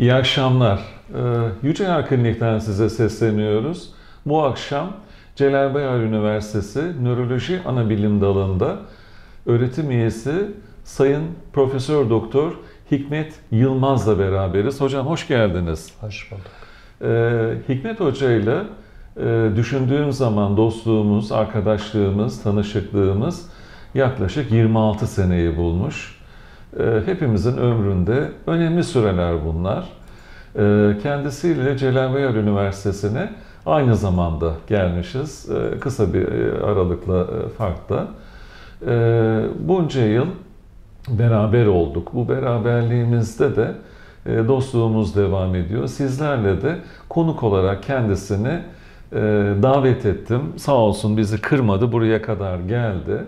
İyi akşamlar. Yüce Yar Klinik'ten size sesleniyoruz. Bu akşam Celal Bayar Üniversitesi Nöroloji Anabilim Dalı'nda öğretim üyesi Sayın Profesör Doktor Hikmet Yılmaz'la beraberiz. Hocam hoş geldiniz. Hoş bulduk. Hikmet Hoca ile düşündüğüm zaman dostluğumuz, arkadaşlığımız, tanışıklığımız yaklaşık 26 seneyi bulmuş. Hepimizin ömründe önemli süreler bunlar. Kendisiyle Celal Bayar Üniversitesi'ne aynı zamanda gelmişiz. Kısa bir aralıkla farkla. Bunca yıl beraber olduk. Bu beraberliğimizde de dostluğumuz devam ediyor. Sizlerle de konuk olarak kendisini davet ettim. Sağ olsun bizi kırmadı, buraya kadar geldi.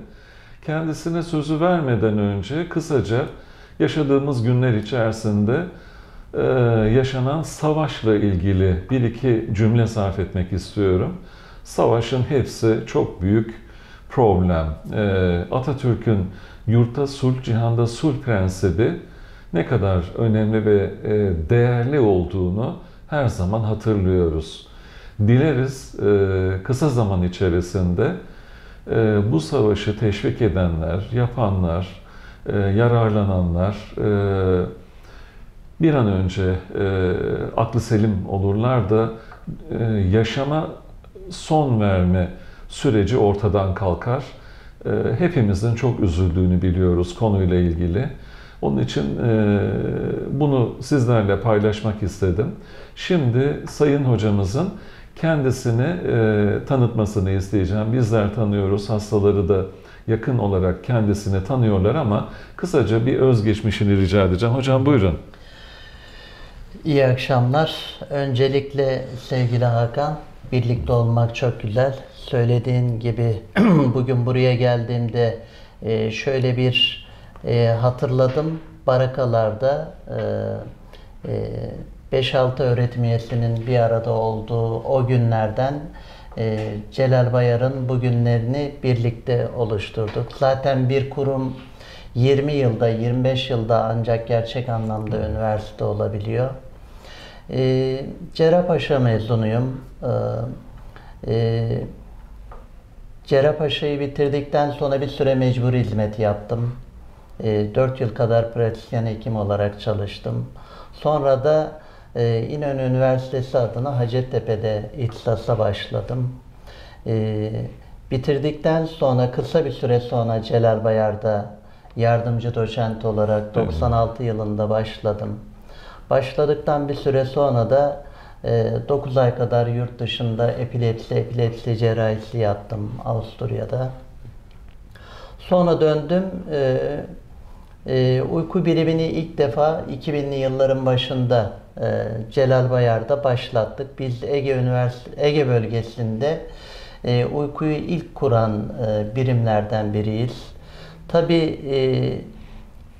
Kendisine sözü vermeden önce kısaca yaşadığımız günler içerisinde yaşanan savaşla ilgili bir iki cümle sarf etmek istiyorum. Savaşın hepsi çok büyük problem. Atatürk'ün yurtta sulh, cihanda sulh prensibi ne kadar önemli ve değerli olduğunu her zaman hatırlıyoruz. Dileriz kısa zaman içerisinde bu savaşı teşvik edenler, yapanlar, yararlananlar bir an önce aklı selim olurlar da yaşama son verme süreci ortadan kalkar. Hepimizin çok üzüldüğünü biliyoruz konuyla ilgili. Onun için bunu sizlerle paylaşmak istedim. Şimdi Sayın Hocamızın kendisini tanıtmasını isteyeceğim. Bizler tanıyoruz, hastaları da yakın olarak kendisini tanıyorlar ama kısaca bir özgeçmişini rica edeceğim. Hocam buyurun. İyi akşamlar. Öncelikle sevgili Hakan, birlikte olmak çok güzel. Söylediğin gibi bugün buraya geldiğimde şöyle bir hatırladım. Barakalarda 5-6 öğretim üyesinin bir arada olduğu o günlerden Celal Bayar'ın bugünlerini birlikte oluşturduk. Zaten bir kurum 20 yılda, 25 yılda ancak gerçek anlamda üniversite olabiliyor. Cerrahpaşa mezunuyum. Cerrahpaşa'yı bitirdikten sonra bir süre mecburi hizmet yaptım. 4 yıl kadar pratisyen hekim olarak çalıştım. Sonra da İnönü Üniversitesi adına Hacettepe'de ihtisasa başladım. Bitirdikten sonra kısa bir süre sonra Celal Bayar'da yardımcı doçent olarak 96 yılında başladım. Başladıktan bir süre sonra da 9 ay kadar yurt dışında epilepsi cerrahisi yaptım Avusturya'da. Sonra döndüm. Uyku birimini ilk defa 2000'li yılların başında Celal Bayar'da başlattık. Biz Ege bölgesinde uykuyu ilk kuran birimlerden biriyiz. Tabii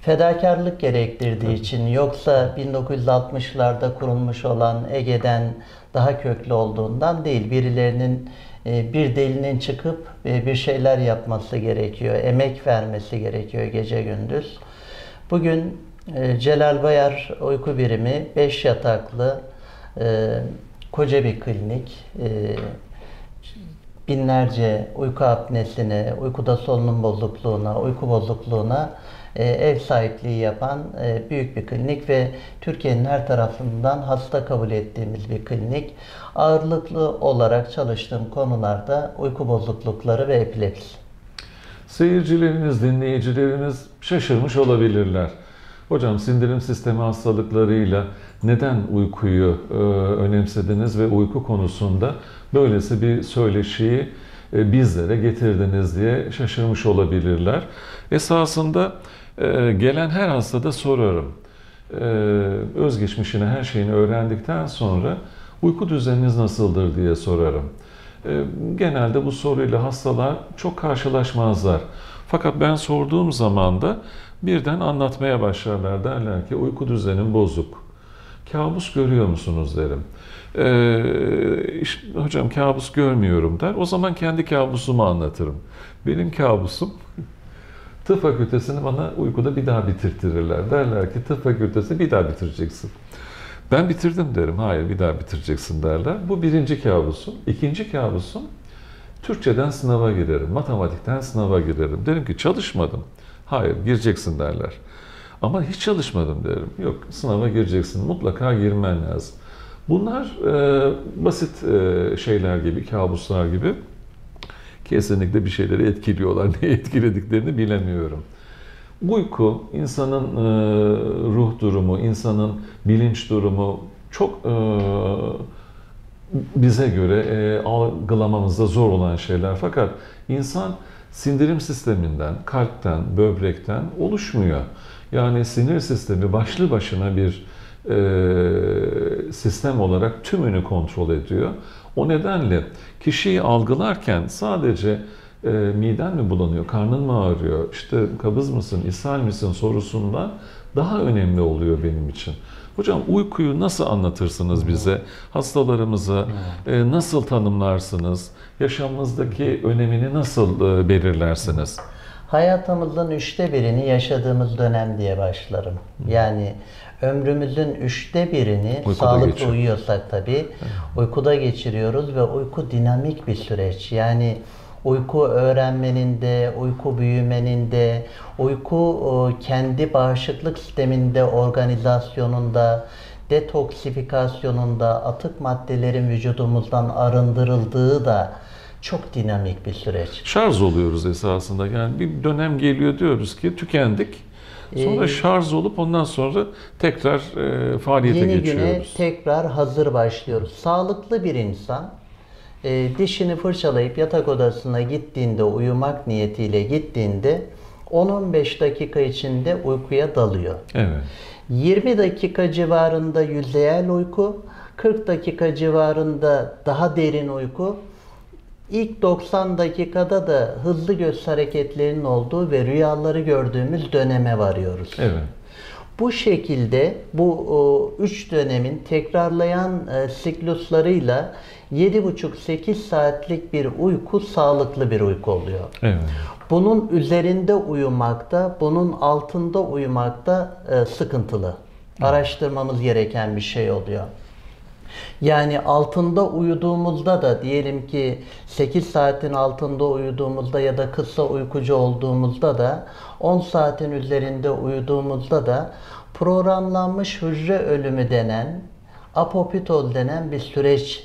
fedakarlık gerektirdiği için, yoksa 1960'larda kurulmuş olan Ege'den daha köklü olduğundan değil, birilerinin bir delinin çıkıp bir şeyler yapması gerekiyor, emek vermesi gerekiyor gece gündüz. Bugün Celal Bayar Uyku Birimi 5 yataklı koca bir klinik. Binlerce uyku apnesine, uykuda solunum bozukluğuna, uyku bozukluğuna ev sahipliği yapan büyük bir klinik ve Türkiye'nin her tarafından hasta kabul ettiğimiz bir klinik. Ağırlıklı olarak çalıştığım konularda uyku bozuklukları ve epilepsi. Seyircilerimiz, dinleyicilerimiz şaşırmış olabilirler. Hocam sindirim sistemi hastalıklarıyla neden uykuyu önemsediniz ve uyku konusunda böylesi bir söyleşiyi bizlere getirdiniz diye şaşırmış olabilirler. Esasında gelen her hastada sorarım. Özgeçmişini, her şeyini öğrendikten sonra uyku düzeniniz nasıldır diye sorarım. Genelde bu soruyla hastalar çok karşılaşmazlar. Fakat ben sorduğum zaman da birden anlatmaya başlarlar. Derler ki uyku düzenim bozuk. Kabus görüyor musunuz derim. Hocam kabus görmüyorum der. O zaman kendi kabusumu anlatırım. Benim kabusum tıp fakültesini bana uykuda bir daha bitirttirirler. Derler ki tıp fakültesi bir daha bitireceksin. Ben bitirdim derim. Hayır, bir daha bitireceksin derler. Bu birinci kabusum. İkinci kabusum, Türkçeden sınava girerim, matematikten sınava girerim. Derim ki çalışmadım. Hayır, gireceksin derler. Ama hiç çalışmadım derim. Yok, sınava gireceksin, mutlaka girmen lazım. Bunlar basit şeyler gibi, kabuslar gibi. Kesinlikle bir şeyleri etkiliyorlar. Neyi etkilediklerini bilemiyorum. Uyku, insanın ruh durumu, insanın bilinç durumu çok bize göre algılamamızda zor olan şeyler. Fakat insan sindirim sisteminden, kalpten, böbrekten oluşmuyor. Yani sinir sistemi başlı başına bir sistem olarak tümünü kontrol ediyor. O nedenle kişiyi algılarken sadece miden mi bulanıyor, karnın mı ağrıyor, işte kabız mısın, ishal misin sorusundan daha önemli oluyor benim için. Hocam, uykuyu nasıl anlatırsınız bize, hastalarımıza nasıl tanımlarsınız, yaşamımızdaki önemini nasıl belirlersiniz? Hayatımızın 1/3'ünü yaşadığımız dönem diye başlarım. Yani ömrümüzün 1/3'ünü uykuda sağlıklı geçiyor. Uyuyorsak tabii uykuda geçiriyoruz ve uyku dinamik bir süreç. Yani uyku öğrenmenin de, uyku büyümenin de, uyku kendi bağışıklık sisteminde, organizasyonunda, detoksifikasyonunda, atık maddelerin vücudumuzdan arındırıldığı da çok dinamik bir süreç. Şarj oluyoruz esasında. Yani bir dönem geliyor, diyoruz ki tükendik. Sonra şarj olup ondan sonra tekrar faaliyete geçiyoruz. Yeni güne tekrar hazır başlıyoruz. Sağlıklı bir insan dişini fırçalayıp yatak odasına gittiğinde, uyumak niyetiyle gittiğinde 10-15 dakika içinde uykuya dalıyor. Evet. 20 dakika civarında yüzeyel uyku, 40 dakika civarında daha derin uyku. İlk 90 dakikada da hızlı göz hareketlerinin olduğu ve rüyaları gördüğümüz döneme varıyoruz. Evet. Bu şekilde bu 3 dönemin tekrarlayan sikluslarıyla 7,5-8 saatlik bir uyku sağlıklı bir uyku oluyor. Evet. Bunun üzerinde uyumakta, bunun altında uyumakta sıkıntılı. Araştırmamız gereken bir şey oluyor. Yani altında uyuduğumuzda da, diyelim ki 8 saatin altında uyuduğumuzda ya da kısa uykucu olduğumuzda da, 10 saatin üzerinde uyuduğumuzda da programlanmış hücre ölümü denen, apoptoz denen bir süreç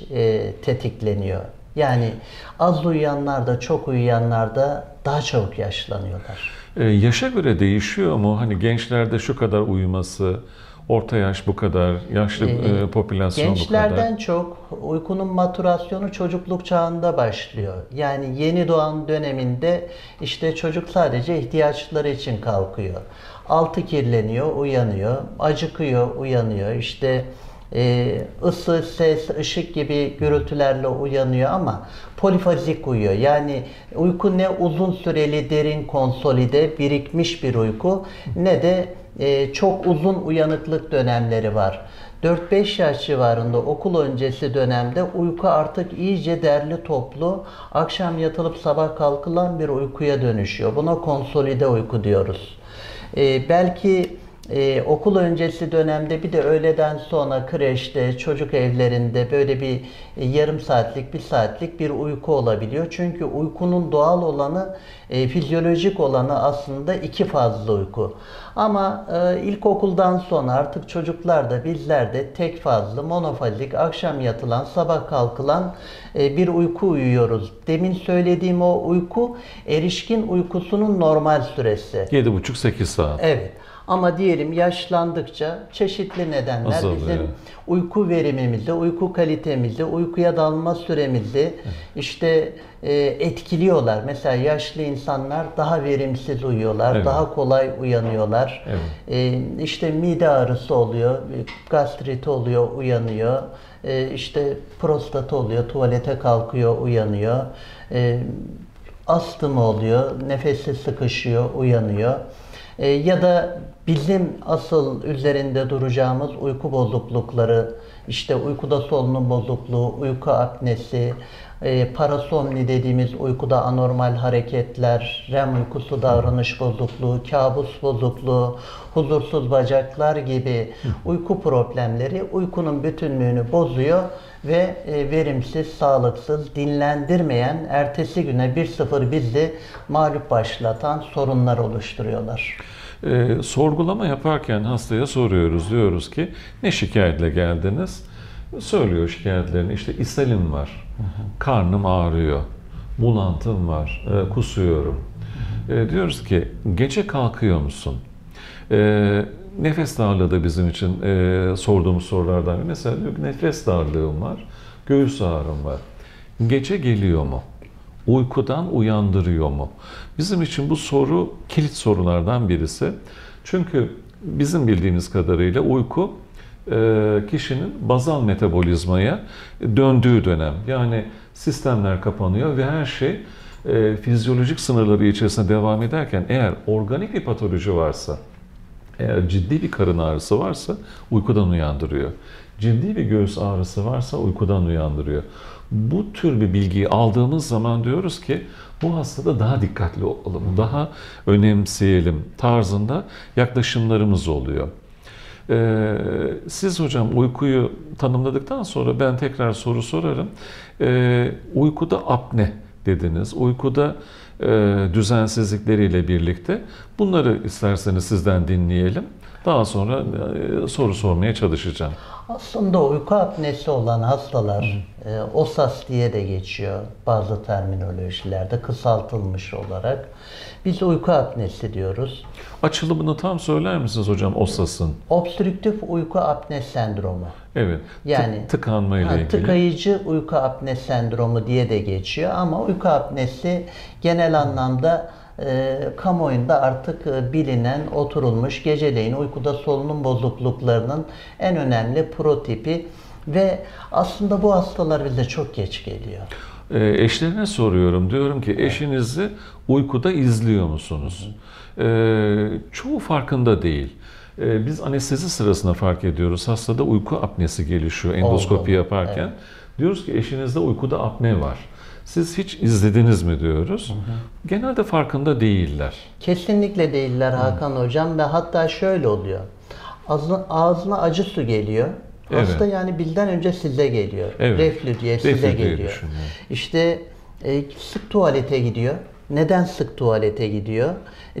tetikleniyor. Yani az uyuyanlar da çok uyuyanlar da daha çabuk yaşlanıyorlar. Yaşa göre değişiyor mu? Hani gençlerde şu kadar uyuması, orta yaş bu kadar, yaşlı popülasyon bu kadar. Gençlerden çok uykunun maturasyonu çocukluk çağında başlıyor. Yani yeni doğan döneminde işte çocuk sadece ihtiyaçları için kalkıyor. Altı kirleniyor, uyanıyor. Acıkıyor, uyanıyor. İşte ısı, ses, ışık gibi gürültülerle uyanıyor ama polifazik uyuyor. Yani uyku ne uzun süreli, derin, konsolide, birikmiş bir uyku, ne de çok uzun uyanıklık dönemleri var. 4-5 yaş civarında okul öncesi dönemde uyku artık iyice derli toplu, akşam yatılıp sabah kalkılan bir uykuya dönüşüyor. Buna konsolide uyku diyoruz. Belki okul öncesi dönemde bir de öğleden sonra kreşte, çocuk evlerinde böyle bir yarım saatlik, bir saatlik bir uyku olabiliyor. Çünkü uykunun doğal olanı, fizyolojik olanı aslında iki fazlı uyku. Ama ilkokuldan sonra artık çocuklar da bizler de tek fazlı, monofazik, akşam yatılan, sabah kalkılan bir uyku uyuyoruz. Demin söylediğim o uyku, erişkin uykusunun normal süresi. 7,5-8 saat. Evet. Ama diyelim yaşlandıkça çeşitli nedenler azalıyor. Bizim uyku verimimizde, uyku kalitemizde, uykuya dalma süremizde işte etkiliyorlar. Mesela yaşlı insanlar daha verimsiz uyuyorlar, evet, daha kolay uyanıyorlar. Evet. İşte mide ağrısı oluyor, gastrit oluyor, uyanıyor. İşte prostat oluyor, tuvalete kalkıyor, uyanıyor. Astım oluyor, nefesi sıkışıyor, uyanıyor. Ya da Bizim asıl üzerinde duracağımız uyku bozuklukları, işte uykuda solunum bozukluğu, uyku apnesi, parasomni dediğimiz uykuda anormal hareketler, REM uykusu davranış bozukluğu, kabus bozukluğu, huzursuz bacaklar gibi uyku problemleri uykunun bütünlüğünü bozuyor ve verimsiz, sağlıksız, dinlendirmeyen, ertesi güne 1-0 bizi mağlup başlatan sorunlar oluşturuyorlar. Sorgulama yaparken hastaya soruyoruz, diyoruz ki ne şikayetle geldiniz? Söylüyor şikayetlerini, işte ishalim var, karnım ağrıyor, bulantım var, kusuyorum. Diyoruz ki gece kalkıyor musun? Nefes darlığı da bizim için sorduğumuz sorulardan. Mesela diyor ki nefes darlığım var, göğüs ağrım var. Gece geliyor mu? Uykudan uyandırıyor mu? Bizim için bu soru kilit sorulardan birisi. Çünkü bizim bildiğimiz kadarıyla uyku kişinin bazal metabolizmaya döndüğü dönem. Yani sistemler kapanıyor ve her şey fizyolojik sınırları içerisinde devam ederken eğer organik bir patoloji varsa, eğer ciddi bir karın ağrısı varsa uykudan uyandırıyor. Ciddi bir göğüs ağrısı varsa uykudan uyandırıyor. Bu tür bir bilgiyi aldığımız zaman diyoruz ki bu hastada daha dikkatli olalım, daha önemseyelim tarzında yaklaşımlarımız oluyor. Siz hocam uykuyu tanımladıktan sonra ben tekrar soru sorarım. Uykuda apne dediniz, uykuda düzensizlikleriyle birlikte bunları isterseniz sizden dinleyelim. Daha sonra soru sormaya çalışacağım. Aslında uyku apnesi olan hastalar, OSAS diye de geçiyor bazı terminolojilerde kısaltılmış olarak. Biz uyku apnesi diyoruz. Açılımını tam söyler misiniz hocam OSAS'ın? Obstrüktif uyku apnesi sendromu. Evet. Yani tıkanmayla ilgili. Tıkayıcı uyku apnesi sendromu diye de geçiyor ama uyku apnesi genel anlamda kamuoyunda artık bilinen, oturulmuş, geceleyin uykuda solunum bozukluklarının en önemli protipi ve aslında bu hastalar bize çok geç geliyor. Eşlerine soruyorum, diyorum ki eşinizi uykuda izliyor musunuz? Çoğu farkında değil. Biz anestezi sırasında fark ediyoruz, hastada uyku apnesi gelişiyor endoskopi yaparken. Evet. Diyoruz ki eşinizde uykuda apne var. Siz hiç izlediniz mi diyoruz. Genelde farkında değiller. Kesinlikle değiller Hakan hocam ve hatta şöyle oluyor. Ağzına acı su geliyor. Evet. Hasta yani bizden önce size geliyor. Evet. Reflü diye size geliyor. İşte sık tuvalete gidiyor. Neden sık tuvalete gidiyor?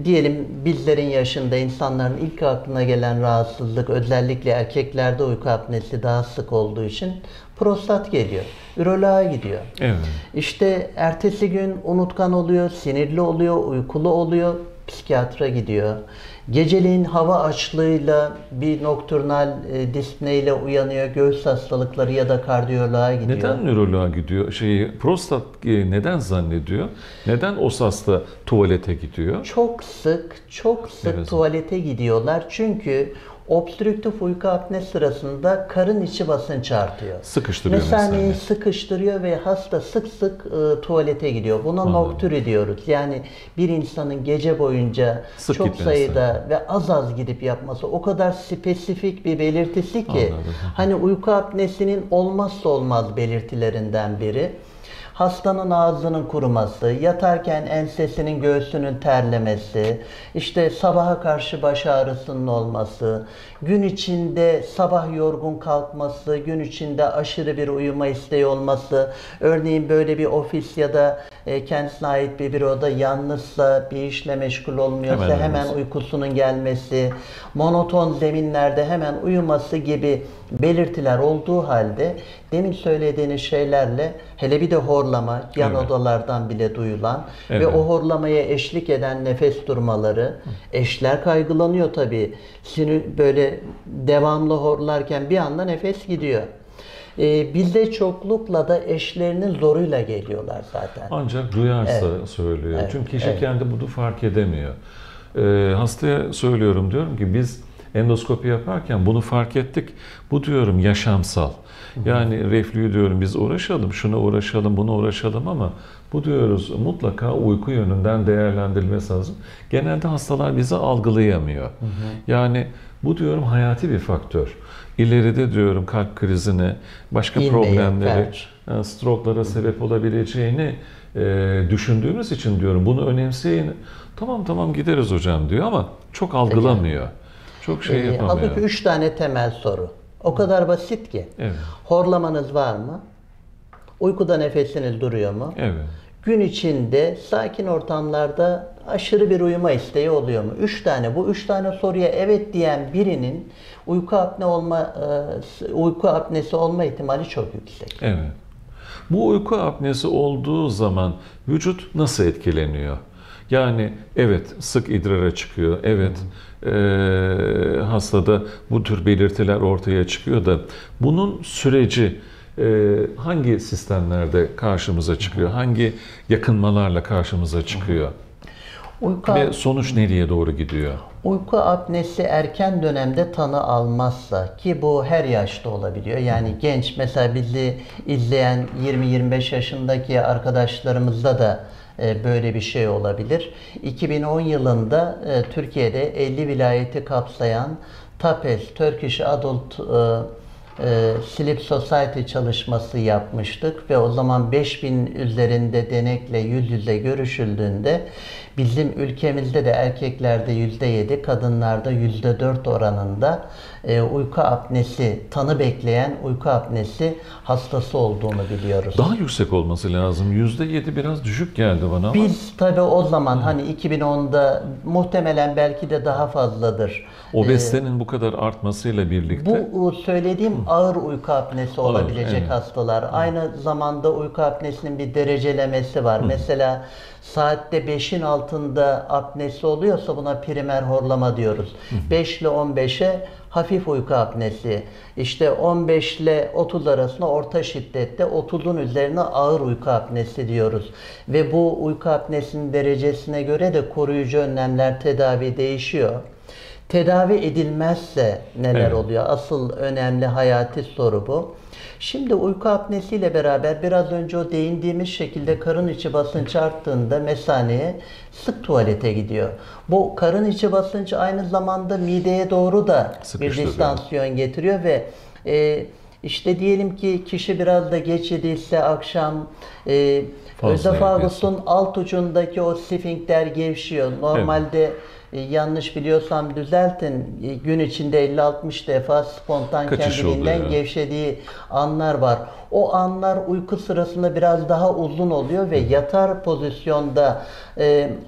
Diyelim bizlerin yaşında insanların ilk aklına gelen rahatsızlık, özellikle erkeklerde uyku apnesi daha sık olduğu için prostat geliyor, üroloğa gidiyor. Evet. İşte ertesi gün unutkan oluyor, sinirli oluyor, uykulu oluyor, psikiyatra gidiyor. Geceliğin hava açlığıyla bir nokturnal dispneyle uyanıyor, göğüs hastalıkları ya da kardiyoloğa gidiyor. Neden nöroloğa gidiyor? Prostat neden zannediyor? Neden OSAS'ta tuvalete gidiyor? Çok sık evet, tuvalete gidiyorlar çünkü obstrüktif uyku apne sırasında karın içi basınç artıyor. Sıkıştırıyor mesaneyi. Sıkıştırıyor ve hasta sık tuvalete gidiyor. Buna nokturi diyoruz. Yani bir insanın gece boyunca sık çok sayıda ve az gidip yapması o kadar spesifik bir belirtisi ki. Anladım. Hani uyku apnesinin olmazsa olmaz belirtilerinden biri. Hastanın ağzının kuruması, yatarken ensesinin, göğsünün terlemesi, işte sabaha karşı baş ağrısının olması, gün içinde sabah yorgun kalkması, gün içinde aşırı bir uyuma isteği olması, örneğin böyle bir ofis ya da kendisine ait bir büroda yalnızsa, bir işle meşgul olmuyorsa hemen uykusunun gelmesi, monoton zeminlerde hemen uyuması gibi belirtiler olduğu halde demin söylediğiniz şeylerle, hele bir de horlama, yan odalardan bile duyulan ve o horlamaya eşlik eden nefes durmaları, eşler kaygılanıyor tabii. Sinir böyle devamlı horlarken bir anda nefes gidiyor. Bizde çoklukla da eşlerinin zoruyla geliyorlar zaten. Ancak duyarsa söylüyor. Çünkü kişi kendi bunu fark edemiyor. Hastaya söylüyorum, diyorum ki biz endoskopi yaparken bunu fark ettik. Bu diyorum yaşamsal. Yani reflüyü diyorum biz uğraşalım, şuna uğraşalım, buna uğraşalım ama bu diyoruz mutlaka uyku yönünden değerlendirilmesi lazım. Genelde hastalar bizi algılayamıyor. Yani bu diyorum hayati bir faktör. İleride diyorum kalp krizine, başka problemlere, stroke'lara sebep olabileceğini düşündüğümüz için diyorum bunu önemseyin. Tamam gideriz hocam diyor ama çok algılamıyor. Çok şey yapamıyor. Halbuki 3 tane temel soru. O kadar basit ki. Evet. Horlamanız var mı? Uykuda nefesiniz duruyor mu? Evet. Gün içinde sakin ortamlarda aşırı bir uyuma isteği oluyor mu? 3 tane soruya evet diyen birinin uyku apnesi olma ihtimali çok yüksek. Evet. Bu uyku apnesi olduğu zaman vücut nasıl etkileniyor? Yani evet sık idrara çıkıyor, evet hastada bu tür belirtiler ortaya çıkıyor da bunun süreci hangi sistemlerde karşımıza çıkıyor, hangi yakınmalarla karşımıza çıkıyor ve sonuç nereye doğru gidiyor? Uyku apnesi erken dönemde tanı almazsa, ki bu her yaşta olabiliyor. Yani genç, mesela bizi izleyen 20-25 yaşındaki arkadaşlarımızda da böyle bir şey olabilir. 2010 yılında Türkiye'de 50 vilayeti kapsayan TAPES, Turkish Adult Sleep Society çalışması yapmıştık ve o zaman 5000 üzerinde denekle yüz yüze görüşüldüğünde bizim ülkemizde de erkeklerde %7, kadınlarda %4 oranında uyku apnesi, tanı bekleyen uyku apnesi hastası olduğunu biliyoruz. Daha yüksek olması lazım. %7 biraz düşük geldi bana ama. Biz tabii o zaman hani 2010'da muhtemelen belki de daha fazladır. Obezitenin bu kadar artmasıyla birlikte. Bu söylediğim ağır uyku apnesi olabilecek hastalar. Aynı zamanda uyku apnesinin bir derecelemesi var. Mesela saatte 5'in altında apnesi oluyorsa buna primer horlama diyoruz. 5 ile 15'e hafif uyku apnesi, işte 15 ile 30 arasında orta şiddette, 30'un üzerine ağır uyku apnesi diyoruz. Ve bu uyku apnesinin derecesine göre de koruyucu önlemler, tedavi değişiyor. Tedavi edilmezse neler oluyor? Asıl önemli hayati soru bu. Şimdi uyku apnesiyle beraber biraz önce o değindiğimiz şekilde karın içi basınç arttığında mesaneye sık tuvalete gidiyor. Bu karın içi basınç aynı zamanda mideye doğru da bir distansiyon getiriyor ve işte diyelim ki kişi biraz da geç yediyse akşam özofagusun alt ucundaki o sfinkter gevşiyor. Normalde yanlış biliyorsam düzeltin, gün içinde 50-60 defa spontan kendiliğinden gevşediği anlar var. O anlar uyku sırasında biraz daha uzun oluyor ve yatar pozisyonda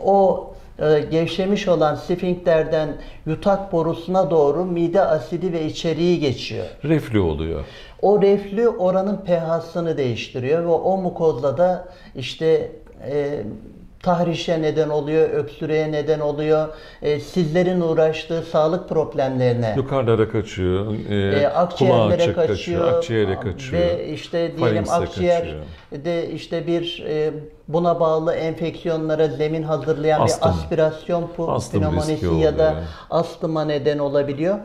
o gevşemiş olan sfinkterden yutak borusuna doğru mide asidi ve içeriği geçiyor. Reflü oluyor. O reflü oranın pH'sını değiştiriyor ve o mukozla da işte tahrişe neden oluyor, öksürüğe neden oluyor, sizlerin uğraştığı sağlık problemlerine. Yukarılara kaçıyor, akciğerlere kaçıyor, akciğere kaçıyor ve işte diyelim akciğerde işte bir buna bağlı enfeksiyonlara zemin hazırlayan bir aspirasyon pneumonisi ya da astıma neden olabiliyor.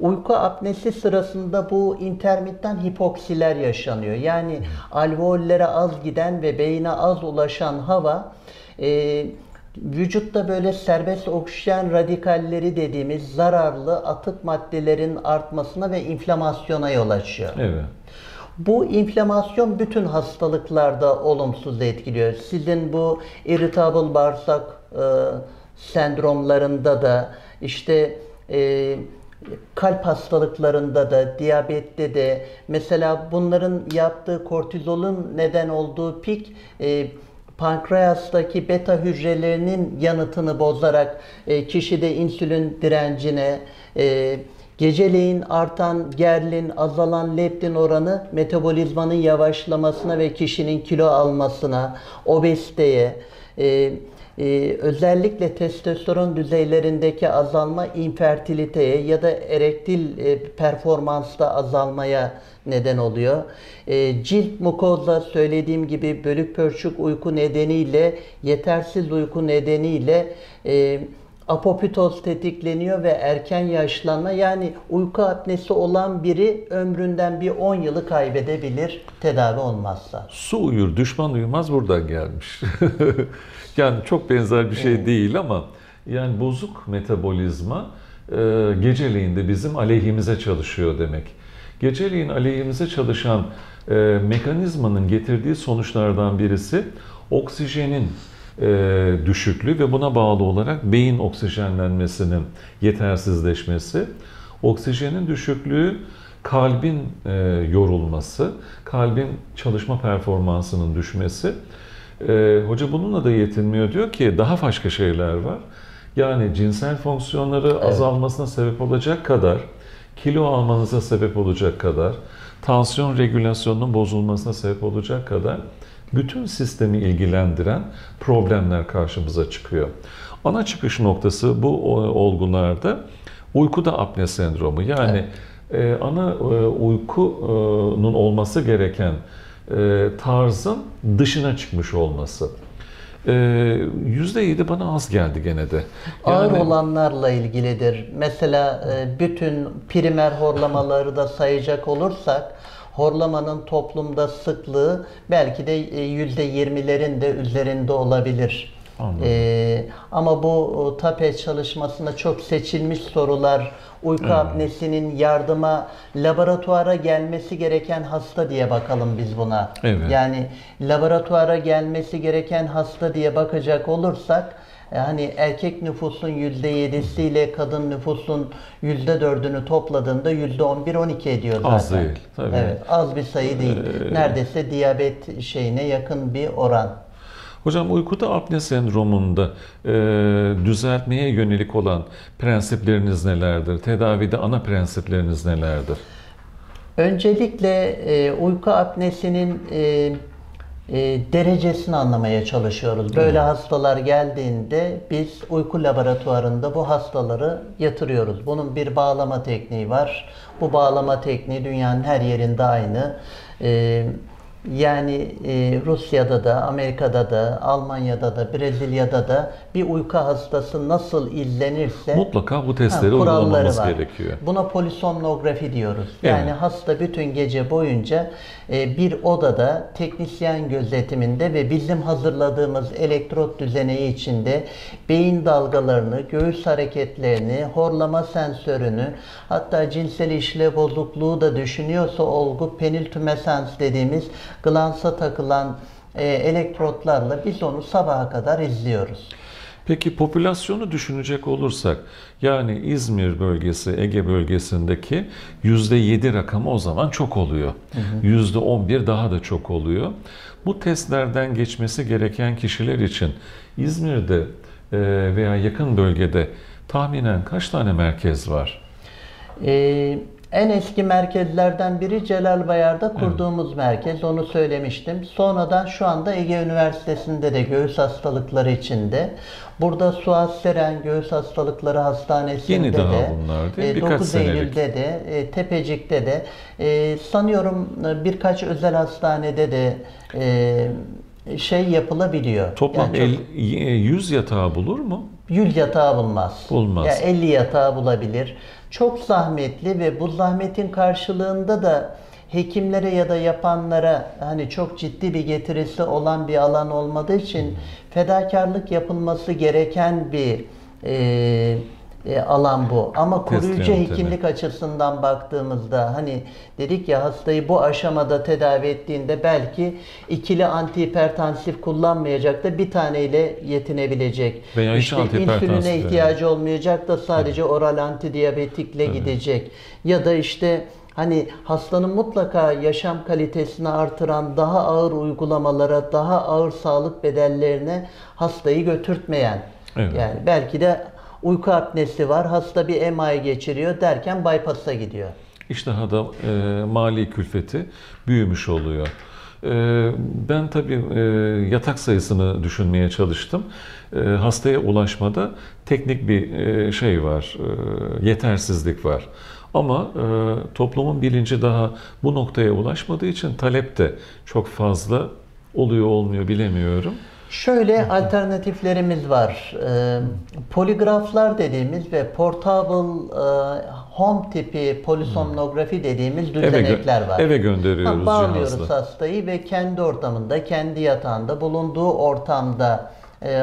Uyku apnesi sırasında bu intermittent hipoksiler yaşanıyor. Yani alveollere az giden ve beyine az ulaşan hava vücutta böyle serbest oksijen radikalleri dediğimiz zararlı atık maddelerin artmasına ve inflamasyona yol açıyor. Evet. Bu inflamasyon bütün hastalıklarda olumsuz etkiliyor. Sizin bu irritable bağırsak sendromlarında da, işte kalp hastalıklarında da, diyabette de, mesela bunların yaptığı kortizolun neden olduğu pik pankreastaki beta hücrelerinin yanıtını bozarak kişide insülin direncine, geceleyin artan gerlin, azalan leptin oranı metabolizmanın yavaşlamasına ve kişinin kilo almasına, obeziteye, özellikle testosteron düzeylerindeki azalma infertiliteye ya da erektil performansta azalmaya neden oluyor. Cilt mukozda söylediğim gibi bölük pörçük uyku nedeniyle, yetersiz uyku nedeniyle apoptoz tetikleniyor ve erken yaşlanma, yani uyku apnesi olan biri ömründen bir 10 yılı kaybedebilir tedavi olmazsa. Su uyur, düşman uyumaz buradan gelmiş. Yani çok benzer bir şey değil ama yani bozuk metabolizma geceliğin de bizim aleyhimize çalışıyor demek. Geceliğin aleyhimize çalışan mekanizmanın getirdiği sonuçlardan birisi oksijenin düşüklüğü ve buna bağlı olarak beyin oksijenlenmesinin yetersizleşmesi, oksijenin düşüklüğü kalbin yorulması, kalbin çalışma performansının düşmesi. Hoca bununla da yetinmiyor, diyor ki daha başka şeyler var. Yani cinsel fonksiyonları azalmasına sebep olacak kadar, kilo almanıza sebep olacak kadar, tansiyon regülasyonunun bozulmasına sebep olacak kadar bütün sistemi ilgilendiren problemler karşımıza çıkıyor. Ana çıkış noktası bu olgularda uykuda apne sendromu. Yani ana uykunun olması gereken tarzın dışına çıkmış olması. %7 bana az geldi gene de. Yani... Ağır olanlarla ilgilidir. Mesela bütün primer horlamaları da sayacak olursak, horlamanın toplumda sıklığı belki de %20'lerin de üzerinde olabilir. Ama bu TAPES çalışmasında çok seçilmiş sorular, uyku apnesinin yardıma, laboratuvara gelmesi gereken hasta diye bakalım biz buna. Yani laboratuvara gelmesi gereken hasta diye bakacak olursak, yani erkek nüfusun %7'siyle kadın nüfusun %4'ünü topladığında %11-12 ediyor zaten. Az değil. Tabii. Evet, az bir sayı değil. Neredeyse diyabet şeyine yakın bir oran. Hocam uykuda apne sendromunda düzeltmeye yönelik olan prensipleriniz nelerdir? Tedavide ana prensipleriniz nelerdir? Öncelikle uyku apnesinin derecesini anlamaya çalışıyoruz. Böyle hastalar geldiğinde biz uyku laboratuvarında bu hastaları yatırıyoruz. Bunun bir bağlama tekniği var. Bu bağlama tekniği dünyanın her yerinde aynı. Yani Rusya'da da, Amerika'da da, Almanya'da da, Brezilya'da da bir uyku hastası nasıl izlenirse mutlaka bu testleri uygulamamız gerekiyor. Buna polisomnografi diyoruz. Yani hasta bütün gece boyunca bir odada teknisyen gözetiminde ve bizim hazırladığımız elektrot düzeneği içinde beyin dalgalarını, göğüs hareketlerini, horlama sensörünü, hatta cinsel işlev bozukluğu da düşünüyorsa olgu, penil tümesans dediğimiz glansa takılan elektrotlarla biz onu sabaha kadar izliyoruz. Peki popülasyonu düşünecek olursak, yani İzmir bölgesi, Ege bölgesindeki %7 rakamı o zaman çok oluyor. %11 daha da çok oluyor. Bu testlerden geçmesi gereken kişiler için İzmir'de veya yakın bölgede tahminen kaç tane merkez var? En eski merkezlerden biri Celal Bayar'da kurduğumuz merkez, onu söylemiştim. Sonradan şu anda Ege Üniversitesi'nde de göğüs hastalıkları içinde. Burada Suat Seren Göğüs Hastalıkları Hastanesi'nde de, 9 Eylül'de de, Tepecik'te de, sanıyorum birkaç özel hastanede de şey yapılabiliyor. Toplam yani 100 yatağı bulur mu? 100 yatağı bulmaz. Bulmaz. Yani 50 yatağı bulabilir. Çok zahmetli ve bu zahmetin karşılığında da hekimlere ya da yapanlara hani çok ciddi bir getirisi olan bir alan olmadığı için fedakarlık yapılması gereken bir alan bu. Ama koruyucu hekimlik açısından baktığımızda, hani dedik ya, hastayı bu aşamada tedavi ettiğinde belki ikili antihipertansif kullanmayacak da bir taneyle yetinebilecek. Veya işte insüline ihtiyacı olmayacak da sadece oral antidiyabetikle gidecek. Ya da işte hani hastanın mutlaka yaşam kalitesini artıran daha ağır uygulamalara, daha ağır sağlık bedellerine hastayı götürtmeyen. Yani belki de uyku apnesi var, hasta bir MI geçiriyor derken bypass'a gidiyor. İşte daha da mali külfeti büyümüş oluyor. Ben tabii yatak sayısını düşünmeye çalıştım. Hastaya ulaşmada teknik bir şey var, yetersizlik var. Ama toplumun bilinci daha bu noktaya ulaşmadığı için talep de çok fazla oluyor, olmuyor bilemiyorum. Şöyle alternatiflerimiz var. Poligraflar dediğimiz ve portable home tipi polisomnografi dediğimiz düzenekler var. Eve gönderiyoruz. Bağlıyoruz hastayı ve kendi ortamında, kendi yatağında, bulunduğu ortamda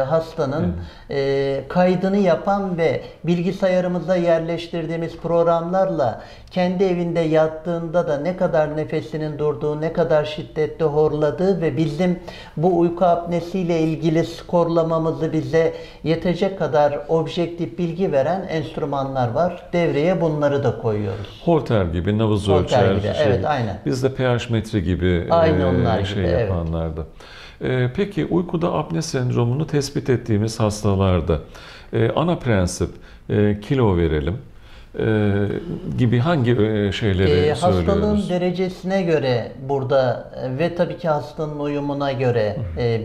hastanın kaydını yapan ve bilgisayarımıza yerleştirdiğimiz programlarla kendi evinde yattığında da ne kadar nefesinin durduğu, ne kadar şiddette horladığı ve bizim bu uyku apnesiyle ilgili skorlamamızı bize yetecek kadar objektif bilgi veren enstrümanlar var. Devreye bunları da koyuyoruz. Holter gibi, nabız ölçer gibi. Evet, aynen. Bizde pH metre gibi yapanlarda. Peki uykuda apne sendromunu tespit ettiğimiz hastalarda ana prensip kilo verelim gibi hangi şeyleri söylüyoruz? Hastalığın derecesine göre burada ve tabii ki hastanın uyumuna göre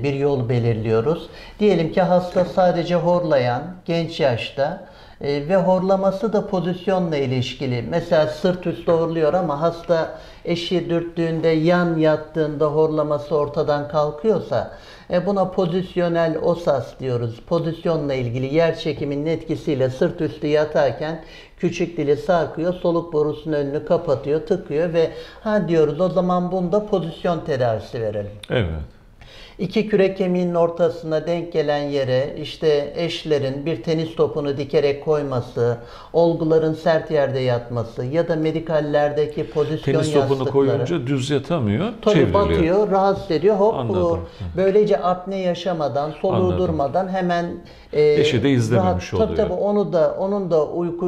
bir yol belirliyoruz. Diyelim ki hasta sadece horlayan, genç yaşta ve horlaması da pozisyonla ilişkili. Mesela sırt üstü horluyor ama hasta eşi dürttüğünde, yan yattığında horlaması ortadan kalkıyorsa buna pozisyonel osas diyoruz. Pozisyonla ilgili yer çekiminin etkisiyle sırt üstü yatarken küçük dili sarkıyor, soluk borusunun önünü kapatıyor, tıkıyor ve ha diyoruz o zaman bunda pozisyon tedavisi verelim. Evet. İki kürek kemiğinin ortasına denk gelen yere işte eşlerin bir tenis topunu dikerek koyması, olguların sert yerde yatması ya da medikallerdeki pozisyon yastıkları. Tenis topunu koyunca düz yatamıyor, çevriliyor. Batıyor, rahatsız ediyor. Hop, böylece apne yaşamadan, soluğu durmadan hemen eşi de izlememiş oluyor. Tabii onun da uyku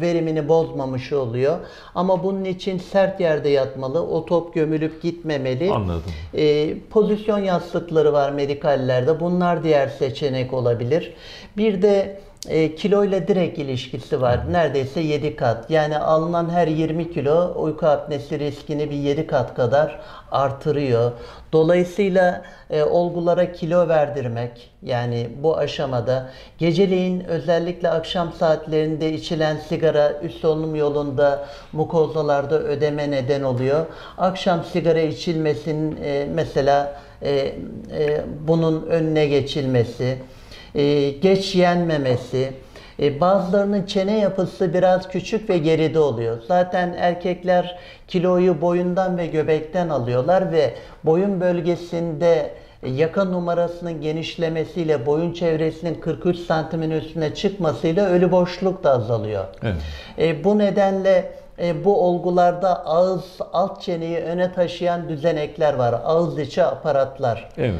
verimini bozmamış oluyor. Ama bunun için sert yerde yatmalı, o top gömülüp gitmemeli. Anladım. Pozisyon yastıkları var medikallerde. Bunlar diğer seçenek olabilir. Bir de kiloyla direkt ilişkisi var. Neredeyse 7 kat. Yani alınan her 20 kilo uyku apnesi riskini bir 7 kat kadar artırıyor. Dolayısıyla olgulara kilo verdirmek, yani bu aşamada geceleyin özellikle akşam saatlerinde içilen sigara üst solunum yolunda mukozalarda ödeme neden oluyor. Akşam sigara içilmesinin mesela bunun önüne geçilmesi, geç yenmemesi, bazılarının çene yapısı biraz küçük ve geride oluyor. Zaten erkekler kiloyu boyundan ve göbekten alıyorlar ve boyun bölgesinde yaka numarasının genişlemesiyle boyun çevresinin 43 santimin üstüne çıkmasıyla ölü boşluk da azalıyor. Evet. Bu nedenle bu olgularda ağız, alt çeneyi öne taşıyan düzenekler var. Ağız içi aparatlar. Evet.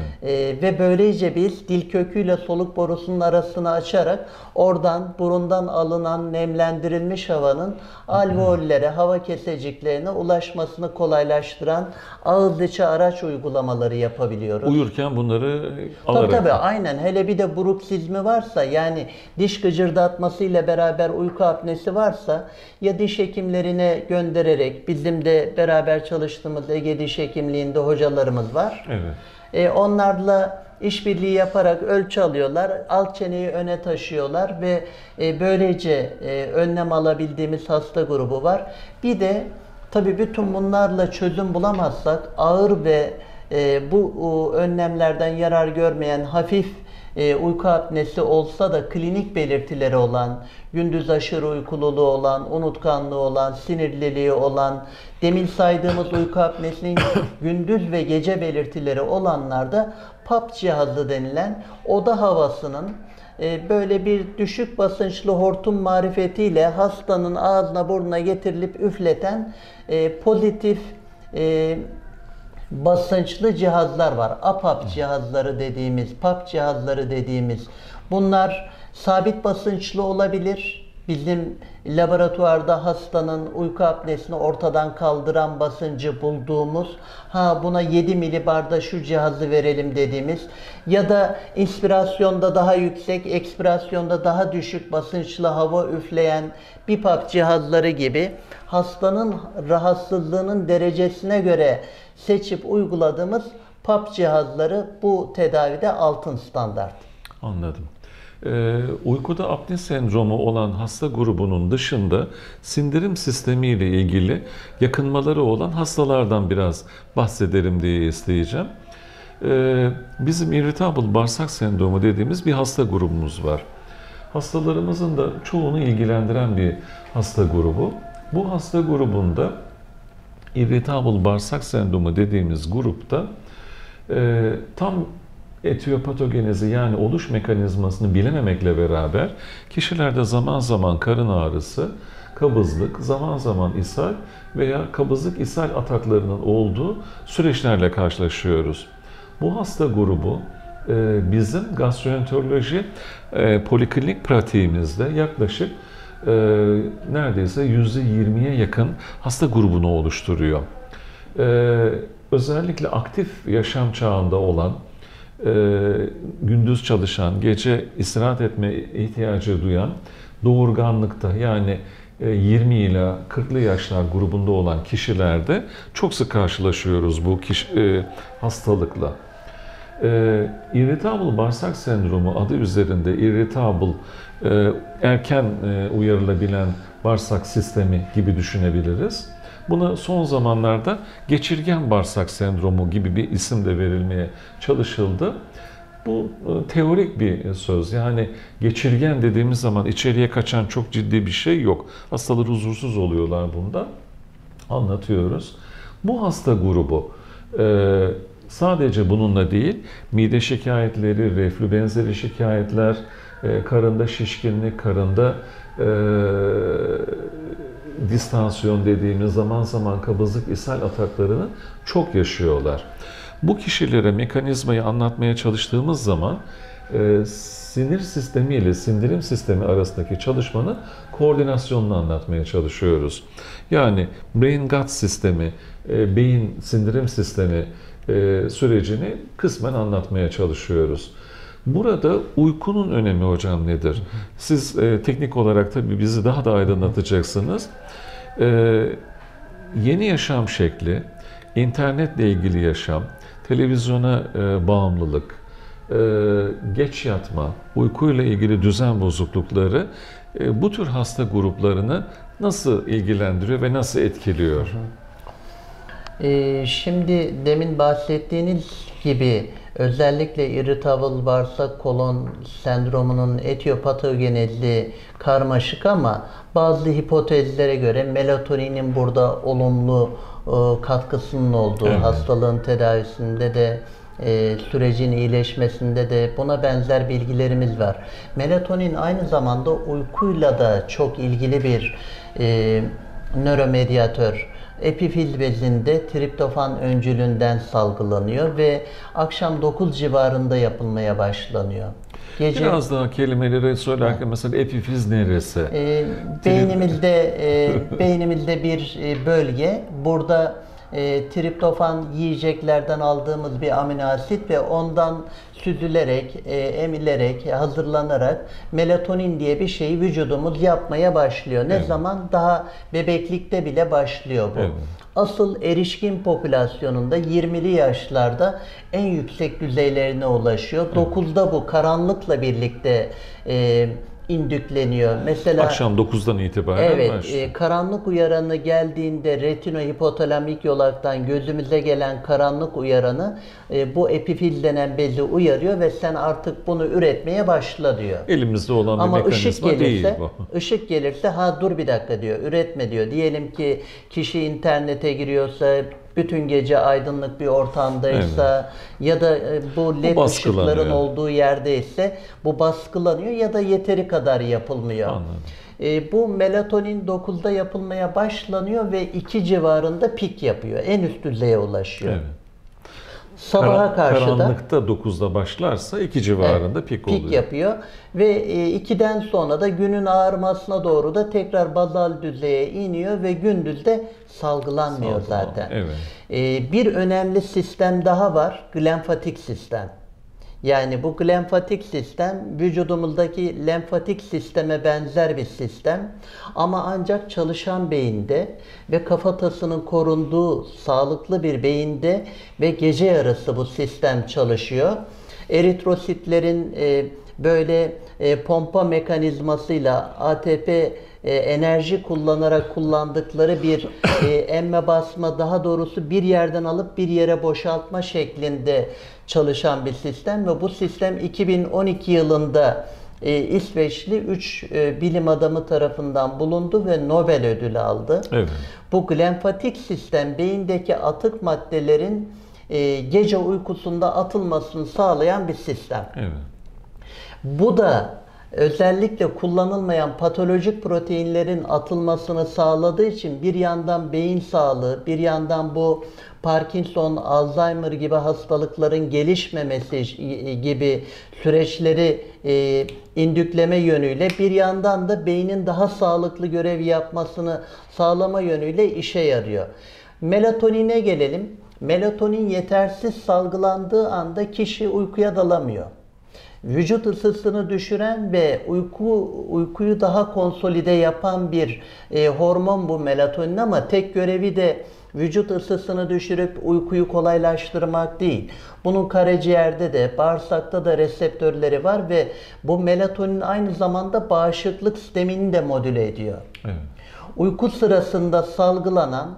Ve böylece biz dil köküyle soluk borusunun arasını açarak oradan, burundan alınan nemlendirilmiş havanın alveollere, hava keseciklerine ulaşmasını kolaylaştıran ağız içi araç uygulamaları yapabiliyoruz. Uyurken bunları alarak. Tabii aynen. Hele bir de bruksizmi varsa, yani diş gıcırdatmasıyla beraber uyku apnesi varsa ya diş hekimleri göndererek, bizim de beraber çalıştığımız Ege Diş Hekimliği'nde hocalarımız var. Evet. Onlarla işbirliği yaparak ölçü alıyorlar, alt çeneyi öne taşıyorlar ve böylece önlem alabildiğimiz hasta grubu var. Bir de tabii bütün bunlarla çözüm bulamazsak ağır ve bu önlemlerden yarar görmeyen hafif uyku apnesi olsa da klinik belirtileri olan, gündüz aşırı uykululuğu olan, unutkanlığı olan, sinirliliği olan, demin saydığımız uyku apnesinin gündüz ve gece belirtileri olanlarda PAP cihazı denilen oda havasının böyle bir düşük basınçlı hortum marifetiyle hastanın ağzına burnuna getirilip üfleten pozitif basınçlı cihazlar var. APAP cihazları dediğimiz, PAP cihazları dediğimiz. Bunlar sabit basınçlı olabilir. Bizim laboratuvarda hastanın uyku apnesini ortadan kaldıran basıncı bulduğumuz, buna 7 milibarda şu cihazı verelim dediğimiz ya da inspirasyonda daha yüksek, ekspirasyonda daha düşük basınçlı hava üfleyen BIPAP cihazları gibi hastanın rahatsızlığının derecesine göre seçip uyguladığımız PAP cihazları bu tedavide altın standart. Anladım. Uykuda apne sendromu olan hasta grubunun dışında sindirim sistemi ile ilgili yakınmaları olan hastalardan biraz bahsedelim diye isteyeceğim. bizim irritable bağırsak sendromu dediğimiz bir hasta grubumuz var. Hastalarımızın da çoğunu ilgilendiren bir hasta grubu. Bu hasta grubunda irritable bağırsak sendromu dediğimiz grupta tam etiyopatogenezi yani oluş mekanizmasını bilememekle beraber kişilerde zaman zaman karın ağrısı, kabızlık, zaman zaman ishal veya kabızlık ishal ataklarının olduğu süreçlerle karşılaşıyoruz. Bu hasta grubu bizim gastroenteroloji poliklinik pratiğimizde yaklaşık neredeyse %20'ye yakın hasta grubunu oluşturuyor. Özellikle aktif yaşam çağında olan, gündüz çalışan, gece istirahat etme ihtiyacı duyan, doğurganlıkta yani 20 ila 40'lı yaşlar grubunda olan kişilerde çok sık karşılaşıyoruz bu hastalıkla. Irritable bağırsak sendromu adı üzerinde irritable, erken uyarılabilen bağırsak sistemi gibi düşünebiliriz. Buna son zamanlarda geçirgen bağırsak sendromu gibi bir isim de verilmeye çalışıldı. Bu teorik bir söz. Yani geçirgen dediğimiz zaman içeriye kaçan çok ciddi bir şey yok. Hastalar huzursuz oluyorlar bundan. Anlatıyoruz. Bu hasta grubu sadece bununla değil, mide şikayetleri, reflü benzeri şikayetler, karında şişkinlik, karında distansiyon dediğimiz zaman zaman kabızlık, ishal ataklarını çok yaşıyorlar. Bu kişilere mekanizmayı anlatmaya çalıştığımız zaman sinir sistemi ile sindirim sistemi arasındaki çalışmanın koordinasyonunu anlatmaya çalışıyoruz. Yani brain-gut sistemi, beyin-sindirim sistemi sürecini kısmen anlatmaya çalışıyoruz. Burada uykunun önemi hocam nedir? Siz teknik olarak tabii bizi daha da aydınlatacaksınız. Yeni yaşam şekli, internetle ilgili yaşam, televizyona bağımlılık, geç yatma, uykuyla ilgili düzen bozuklukları bu tür hasta gruplarını nasıl ilgilendiriyor ve nasıl etkiliyor? Şimdi demin bahsettiğiniz gibi özellikle irritable bağırsak kolon sendromunun etiyopatogenezi karmaşık ama bazı hipotezlere göre melatoninin burada olumlu katkısının olduğu, evet, hastalığın tedavisinde de sürecin iyileşmesinde de buna benzer bilgilerimiz var. Melatonin aynı zamanda uykuyla da çok ilgili bir nöromediatör. Epifiz bezinde triptofan öncülünden salgılanıyor ve akşam 9 civarında yapılmaya başlanıyor. Gece, biraz daha kelimeleri söylerken mesela epifiz neresi? Beynimizde, beynimizde bir bölge. Burada triptofan yiyeceklerden aldığımız bir amino asit ve ondan süzülerek, emilerek, hazırlanarak melatonin diye bir şeyi vücudumuz yapmaya başlıyor. Ne, evet, zaman? Daha bebeklikte bile başlıyor bu. Evet. Asıl erişkin popülasyonunda 20'li yaşlarda en yüksek düzeylerine ulaşıyor. Evet. 9'da bu karanlıkla birlikte indükleniyor. Mesela akşam 9'dan itibaren, evet, karanlık uyaranı geldiğinde retinohipotalamik yolaktan gözümüze gelen karanlık uyaranı bu epifiz denen bezi uyarıyor ve sen artık bunu üretmeye başla diyor. Elimizde olan bir mekanizma değil bu. Ama ışık gelirse ha dur bir dakika diyor, üretme diyor. Diyelim ki kişi internete giriyorsa, bütün gece aydınlık bir ortamdaysa, evet, ya da bu led ışıkların olduğu yerdeyse bu baskılanıyor ya da yeteri kadar yapılmıyor. Bu melatonin 9'da yapılmaya başlanıyor ve 2 civarında pik yapıyor. En üst düzeye ulaşıyor. Evet. Sabaha karşı da karanlıkta 9'da başlarsa 2 civarında, evet, pik oluyor. Pik yapıyor ve 2'den sonra da günün ağarmasına doğru da tekrar bazal düzeye iniyor ve gündüz de salgılanmıyor zaten. Evet. Bir önemli sistem daha var, lenfatik sistem. Yani bu lenfatik sistem vücudumuzdaki lenfatik sisteme benzer bir sistem ama ancak çalışan beyinde ve kafatasının korunduğu sağlıklı bir beyinde ve gece yarısı bu sistem çalışıyor. Eritrositlerin böyle pompa mekanizmasıyla ATP enerji kullanarak kullandıkları bir emme basma, daha doğrusu bir yerden alıp bir yere boşaltma şeklinde çalışan bir sistem ve bu sistem 2012 yılında İsveçli 3 bilim adamı tarafından bulundu ve Nobel ödülü aldı. Evet. Bu glenfatik sistem beyindeki atık maddelerin gece uykusunda atılmasını sağlayan bir sistem. Evet. Bu da özellikle kullanılmayan patolojik proteinlerin atılmasını sağladığı için bir yandan beyin sağlığı, bir yandan bu Parkinson, Alzheimer gibi hastalıkların gelişmemesi gibi süreçleri indükleme yönüyle, bir yandan da beynin daha sağlıklı görev yapmasını sağlama yönüyle işe yarıyor. Melatonine gelelim. Melatonin yetersiz salgılandığı anda kişi uykuya dalamıyor. Vücut ısısını düşüren ve uykuyu daha konsolide yapan bir hormon bu melatonin, ama tek görevi de vücut ısısını düşürüp uykuyu kolaylaştırmak değil. Bunun karaciğerde de, bağırsakta da reseptörleri var ve bu melatonin aynı zamanda bağışıklık sistemini de modüle ediyor. Evet. Uyku sırasında salgılanan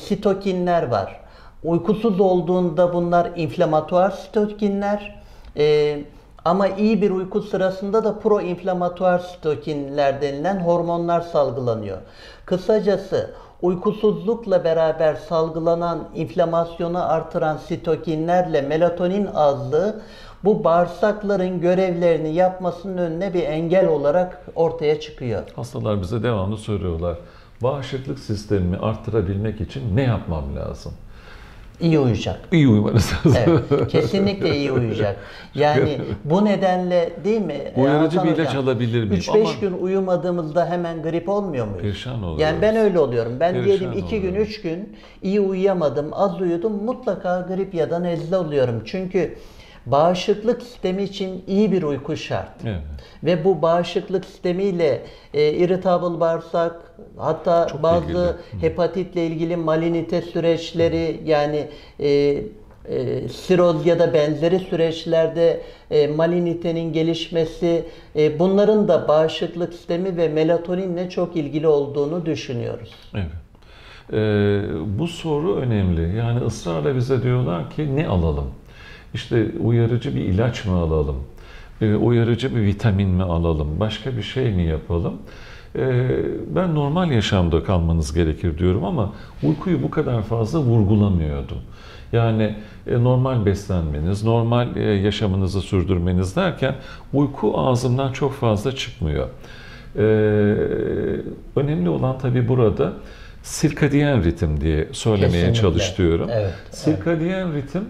sitokinler var. Uykusuz olduğunda bunlar inflamatuar sitokinler. Ama iyi bir uyku sırasında da proinflamatuar sitokinler denilen hormonlar salgılanıyor. Kısacası uykusuzlukla beraber salgılanan, inflamasyonu artıran sitokinlerle melatonin azlığı bu bağırsakların görevlerini yapmasının önüne bir engel olarak ortaya çıkıyor. Hastalar bize devamlı soruyorlar. Bağışıklık sistemimi artırabilmek için ne yapmam lazım? İyi uyuyacak. İyi uyumanız lazım. Evet, kesinlikle iyi uyuyacak. Yani bu nedenle, değil mi? Uyarıcı bir ilaç alabilir miyim? 3-5 gün uyumadığımızda hemen grip olmuyor muyuz? Perişan oluyoruz. Yani ben öyle oluyorum. Ben perişan diyelim 2 gün, 3 gün iyi uyuyamadım, az uyudum, mutlaka grip ya da nezle oluyorum. Çünkü bağışıklık sistemi için iyi bir uyku şart. Evet. Ve bu bağışıklık sistemiyle irritable bağırsak, hatta çok bazı ilgili hepatitle ilgili malignite süreçleri, yani siroz ya da benzeri süreçlerde malignitenin gelişmesi, bunların da bağışıklık sistemi ve melatoninle çok ilgili olduğunu düşünüyoruz. Evet. Bu soru önemli. Yani ısrarla bize diyorlar ki ne alalım? İşte uyarıcı bir ilaç mı alalım, uyarıcı bir vitamin mi alalım, başka bir şey mi yapalım? Ben normal yaşamda kalmanız gerekir diyorum ama uykuyu bu kadar fazla vurgulamıyordum. Yani normal beslenmeniz, normal yaşamınızı sürdürmeniz derken uyku ağzımdan çok fazla çıkmıyor. Önemli olan tabii burada sirkadiyen ritim diye söylemeye kesinlikle çalışıyorum. Evet, sirkadiyen ritim.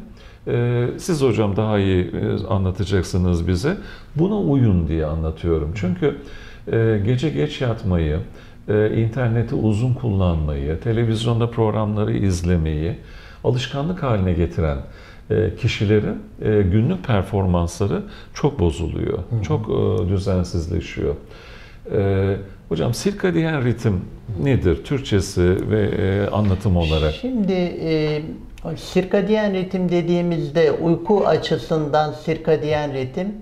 Siz hocam daha iyi anlatacaksınız bize. Buna uyun diye anlatıyorum. Çünkü gece geç yatmayı, interneti uzun kullanmayı, televizyonda programları izlemeyi alışkanlık haline getiren kişilerin günlük performansları çok bozuluyor. Hı-hı. Çok düzensizleşiyor. Hocam sirkadiyen ritim nedir? Türkçesi ve anlatım olarak. Şimdi sirkadiyen ritim dediğimizde uyku açısından sirkadiyen ritim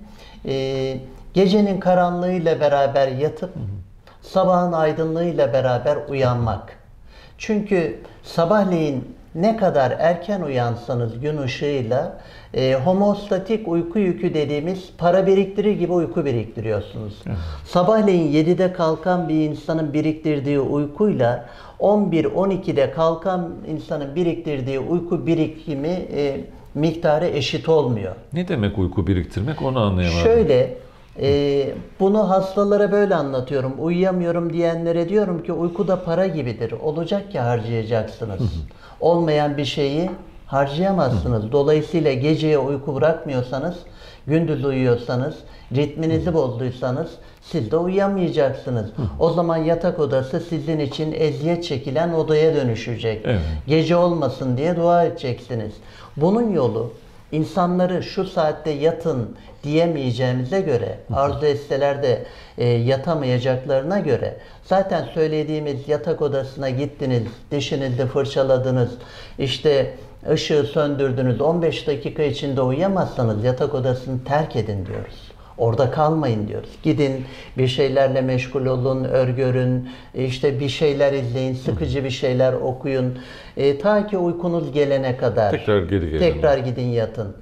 gecenin karanlığıyla beraber yatıp sabahın aydınlığıyla beraber uyanmak. Çünkü sabahleyin ne kadar erken uyansanız gün ışığıyla homeostatik uyku yükü dediğimiz para biriktirir gibi uyku biriktiriyorsunuz. Evet. Sabahleyin 7'de kalkan bir insanın biriktirdiği uykuyla 11-12'de kalkan insanın biriktirdiği uyku birikimi miktarı eşit olmuyor. Ne demek uyku biriktirmek, onu anlayamadım. Şöyle, bunu hastalara böyle anlatıyorum. Uyuyamıyorum diyenlere diyorum ki uyku da para gibidir. Olacak ki harcayacaksınız. Olmayan bir şeyi harcayamazsınız. Dolayısıyla geceye uyku bırakmıyorsanız, gündüz uyuyorsanız, ritminizi bozduysanız siz de uyuyamayacaksınız. O zaman yatak odası sizin için eziyet çekilen odaya dönüşecek. Evet. Gece olmasın diye dua edeceksiniz. Bunun yolu, İnsanları şu saatte yatın diyemeyeceğimize göre, arzu etseler de yatamayacaklarına göre, zaten söylediğimiz yatak odasına gittiniz, dişinizi fırçaladınız, işte ışığı söndürdünüz, 15 dakika içinde uyuyamazsanız yatak odasını terk edin diyoruz. Orada kalmayın diyoruz. Gidin, bir şeylerle meşgul olun, örgü örün, işte bir şeyler izleyin, sıkıcı bir şeyler okuyun. Ta ki uykunuz gelene kadar tekrar gidin yatın.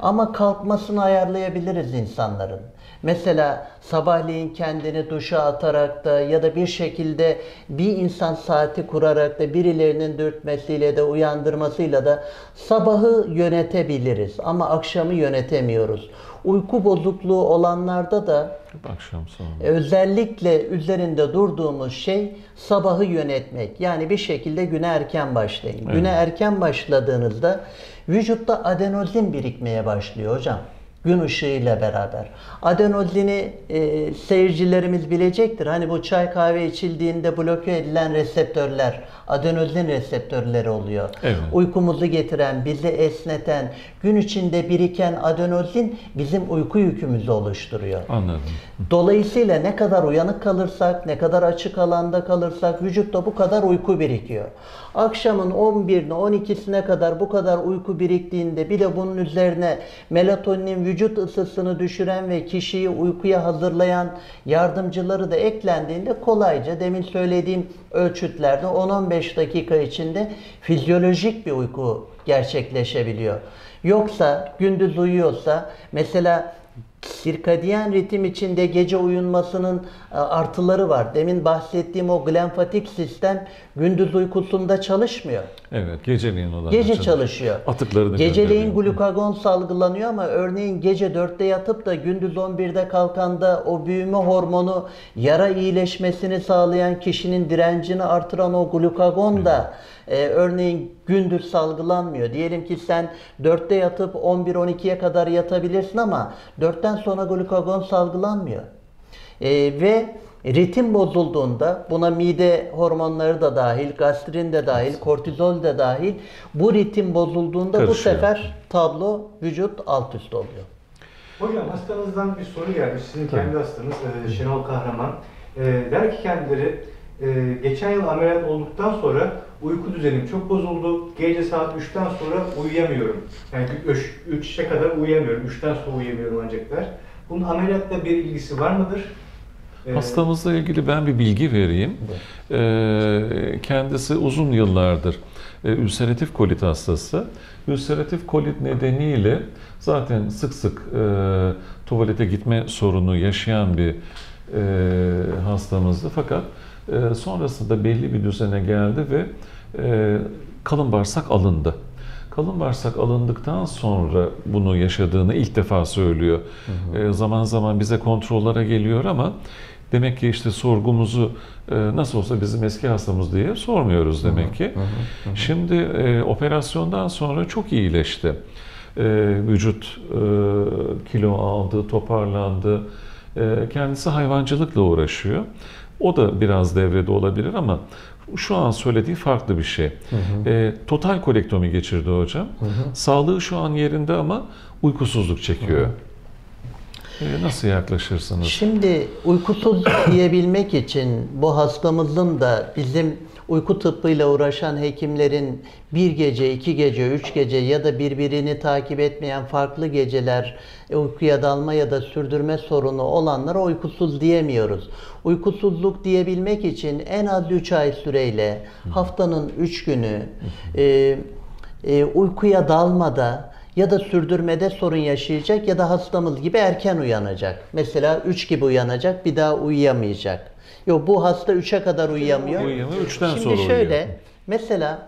Ama kalkmasını ayarlayabiliriz insanların. Mesela sabahleyin kendini duşa atarak da ya da bir şekilde bir insan saati kurarak da birilerinin dürtmesiyle de uyandırmasıyla da sabahı yönetebiliriz. Ama akşamı yönetemiyoruz. Uyku bozukluğu olanlarda da akşam sonra özellikle üzerinde durduğumuz şey sabahı yönetmek. Yani bir şekilde güne erken başlayın. Evet. Güne erken başladığınızda vücutta adenozin birikmeye başlıyor hocam. Gün ışığıyla beraber. Adenozini seyircilerimiz bilecektir. Hani bu çay kahve içildiğinde bloke edilen reseptörler, adenozin reseptörleri oluyor. Evet. Uykumuzu getiren, bizi esneten, gün içinde biriken adenozin bizim uyku yükümüzü oluşturuyor. Anladım. Dolayısıyla ne kadar uyanık kalırsak, ne kadar açık alanda kalırsak vücutta bu kadar uyku birikiyor. Akşamın 11'ine, 12'sine kadar bu kadar uyku biriktiğinde bir de bunun üzerine melatonin vücut ısısını düşüren ve kişiyi uykuya hazırlayan yardımcıları da eklendiğinde kolayca demin söylediğim ölçütlerde 10-15 dakika içinde fizyolojik bir uyku gerçekleşebiliyor. Yoksa gündüz uyuyorsa mesela sirkadiyen ritim içinde gece uyunmasının artıları var. Demin bahsettiğim o glenfatik sistem gündüz uykusunda çalışmıyor. Evet, geceleyin olan çalışıyor. Atıklarını geceleyin glukagon salgılanıyor ama örneğin gece 4'te yatıp da gündüz 11'de kalkanda o büyüme hormonu yara iyileşmesini sağlayan kişinin direncini artıran o glukagon da örneğin gündüz salgılanmıyor. Diyelim ki sen 4'te yatıp 11-12'ye kadar yatabilirsin ama 4'ten sonra glukagon salgılanmıyor. Ve ritim bozulduğunda buna mide hormonları da dahil, gastrin de dahil, kortizol de dahil bu ritim bozulduğunda karışıyor. Bu sefer tablo vücut alt üst oluyor. Hocam hastanızdan bir soru gelmiş. Sizin kendi hastanız Şenol Kahraman. Der ki kendileri geçen yıl ameliyat olduktan sonra uyku düzenim çok bozuldu. Gece saat 3'ten sonra uyuyamıyorum. Yani 3'e kadar uyuyamıyorum. 3'ten sonra uyuyamıyorum ancak der. Bunun ameliyatla bir ilgisi var mıdır? Hastamızla ilgili ben bir bilgi vereyim. Kendisi uzun yıllardır ülseratif kolit hastası. Ülseratif kolit nedeniyle zaten sık sık tuvalete gitme sorunu yaşayan bir hastamızdı. Fakat sonrasında belli bir düzene geldi ve kalın bağırsak alındı. Kalın bağırsak alındıktan sonra bunu yaşadığını ilk defa söylüyor. Hı hı. Zaman zaman bize kontrollara geliyor ama demek ki işte sorgumuzu nasıl olsa bizim eski hastamız diye sormuyoruz demek ki. Hı hı hı hı. Şimdi operasyondan sonra çok iyileşti. Vücut kilo aldı, toparlandı. Kendisi hayvancılıkla uğraşıyor. O da biraz devrede olabilir ama şu an söylediği farklı bir şey. Hı hı. Total kolektomi geçirdi hocam. Hı hı. Sağlığı şu an yerinde ama uykusuzluk çekiyor. Hı hı. Nasıl yaklaşırsınız? Şimdi uykusuzluk diyebilmek için bu hastamızın da bizim uyku tıbbıyla uğraşan hekimlerin bir gece, iki gece, üç gece ya da birbirini takip etmeyen farklı geceler uykuya dalma ya da sürdürme sorunu olanlara uykusuz diyemiyoruz. Uykusuzluk diyebilmek için en az 3 ay süreyle haftanın 3 günü uykuya dalmada ya da sürdürmede sorun yaşayacak ya da hastamız gibi erken uyanacak. Mesela 3 gibi uyanacak, bir daha uyuyamayacak. Yo, bu hasta 3'e kadar uyuyamıyor. Şimdi sonra şöyle, uyuyor. Mesela